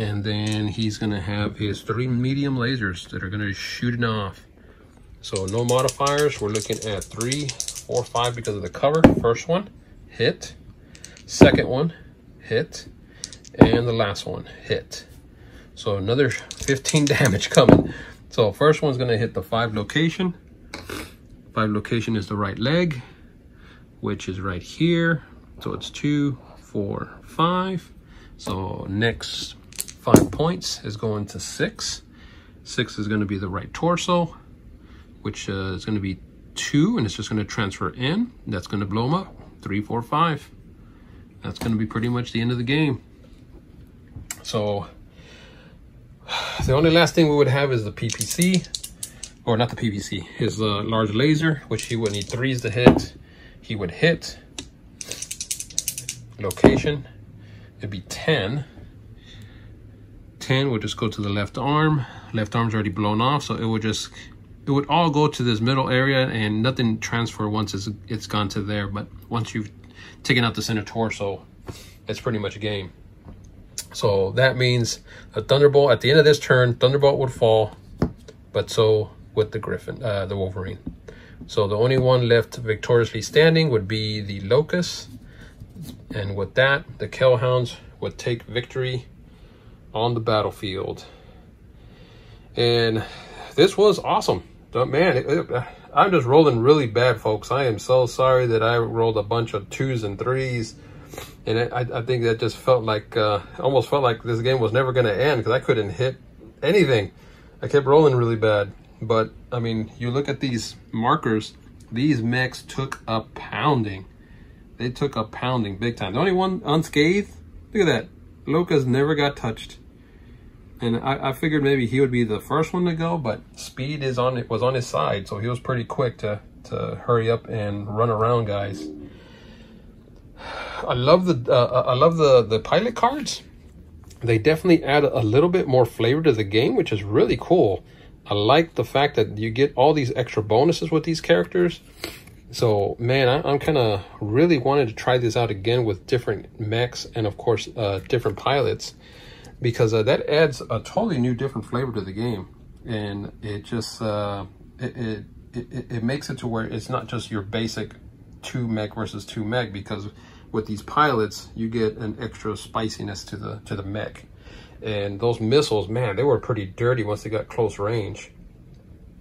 And then he's going to have his 3 medium lasers that are going to be shooting off. So no modifiers. We're looking at 3, 4, 5 because of the cover. First one, hit. Second one, hit. And the last one, hit. So another 15 damage coming. So first one's going to hit the 5 location. 5 location is the right leg, which is right here. So it's 2, 4, 5. So next 5 points is going to 6. 6 is going to be the right torso, which is going to be 2, and it's just going to transfer in. That's going to blow them up. 3, 4, 5. That's going to be pretty much the end of the game. So the only last thing we would have is the PPC, or not the PPC, his large laser, which he would need 3s to hit. He would hit location. It'd be 10. 10 would just go to the left arm. Left arm's already blown off, so it would all go to this middle area and nothing transfer once it's gone to there. But once you've taken out the center torso, it's pretty much a game. So that means a Thunderbolt at the end of this turn, Thunderbolt would fall, but so would the Griffin, the Wolverine. So the only one left victoriously standing would be the Locust, and with that, the Kell Hounds would take victory on the battlefield. And this was awesome, man. I'm just rolling really bad, folks. I am so sorry that I rolled a bunch of 2s and 3s, and I think that just felt like almost felt like this game was never going to end, because I couldn't hit anything. I kept rolling really bad. But I mean, you look at these markers. These mechs took a pounding. They took a pounding big time. The only one unscathed, look at that, Lucas never got touched. And I figured maybe he would be the first one to go, but speed is on it was on his side, so he was pretty quick to hurry up and run around guys. I love the pilot cards. They definitely add a little bit more flavor to the game, which is really cool. I like the fact that you get all these extra bonuses with these characters. So, man, I'm kind of really wanted to try this out again with different mechs and, of course, different pilots. because that adds a totally new, different flavor to the game, and it just it makes it to where it's not just your basic 2 mech versus 2 mech, because with these pilots you get an extra spiciness to the mech. And those missiles, man, they were pretty dirty once they got close range,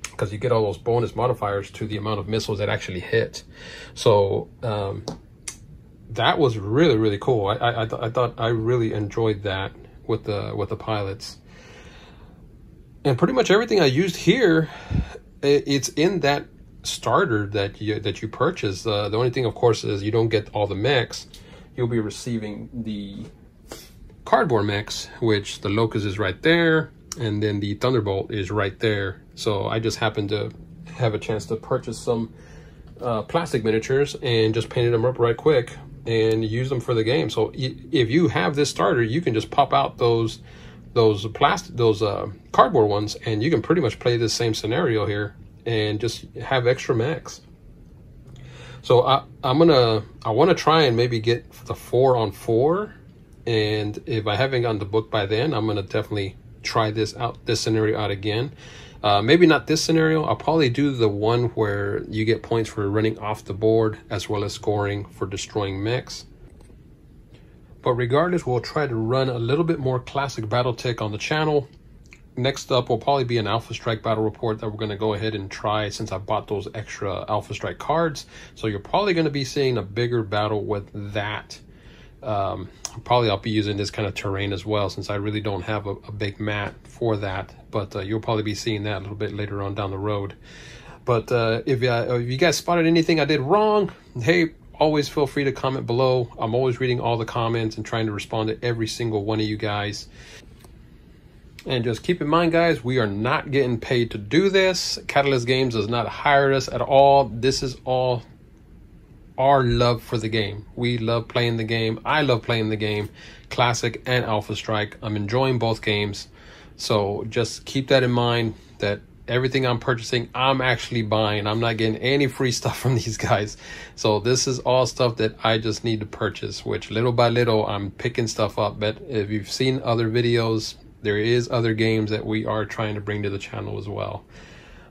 because you get all those bonus modifiers to the amount of missiles that actually hit. So that was really, really cool. I thought I really enjoyed that with the pilots. And pretty much everything I used here, it's in that starter that you purchase. The only thing, of course, is you don't get all the mechs. You'll be receiving the cardboard mechs, which the Locust is right there, and then the Thunderbolt is right there. So I just happened to have a chance to purchase some plastic miniatures and just painted them up right quick and use them for the game. So if you have this starter, you can just pop out those cardboard ones, and you can pretty much play this same scenario here and just have extra mechs. So I want to try and maybe get the 4-on-4, and if I haven't gotten the book by then, I'm gonna definitely try this out, this scenario out again. Maybe not this scenario. I'll probably do the one where you get points for running off the board as well as scoring for destroying mechs. But regardless, we'll try to run a little bit more classic Battletech on the channel. Next up will probably be an Alpha Strike Battle Report that we're going to go ahead and try, since I bought those extra Alpha Strike cards. So you're probably going to be seeing a bigger battle with that. Probably I'll be using this kind of terrain as well, since I really don't have a big mat for that, but you'll probably be seeing that a little bit later on down the road. But if you guys spotted anything I did wrong, hey, always feel free to comment below. I'm always reading all the comments and trying to respond to every single one of you guys. And just keep in mind, guys, we are not getting paid to do this. Catalyst Games does not hire us at all. This is all our love for the game. We love playing the game. I love playing the game, Classic and Alpha Strike. I'm enjoying both games. So just keep that in mind, that everything I'm purchasing, I'm actually buying. I'm not getting any free stuff from these guys. So this is all stuff that I just need to purchase, which little by little I'm picking stuff up. But if you've seen other videos, there is other games that we are trying to bring to the channel as well.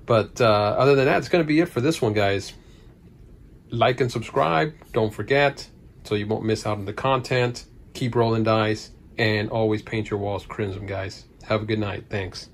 But other than that, it's going to be it for this one, guys. Like and subscribe, don't forget, so you won't miss out on the content. Keep rolling dice, and always paint your walls crimson, guys. Have a good night. Thanks.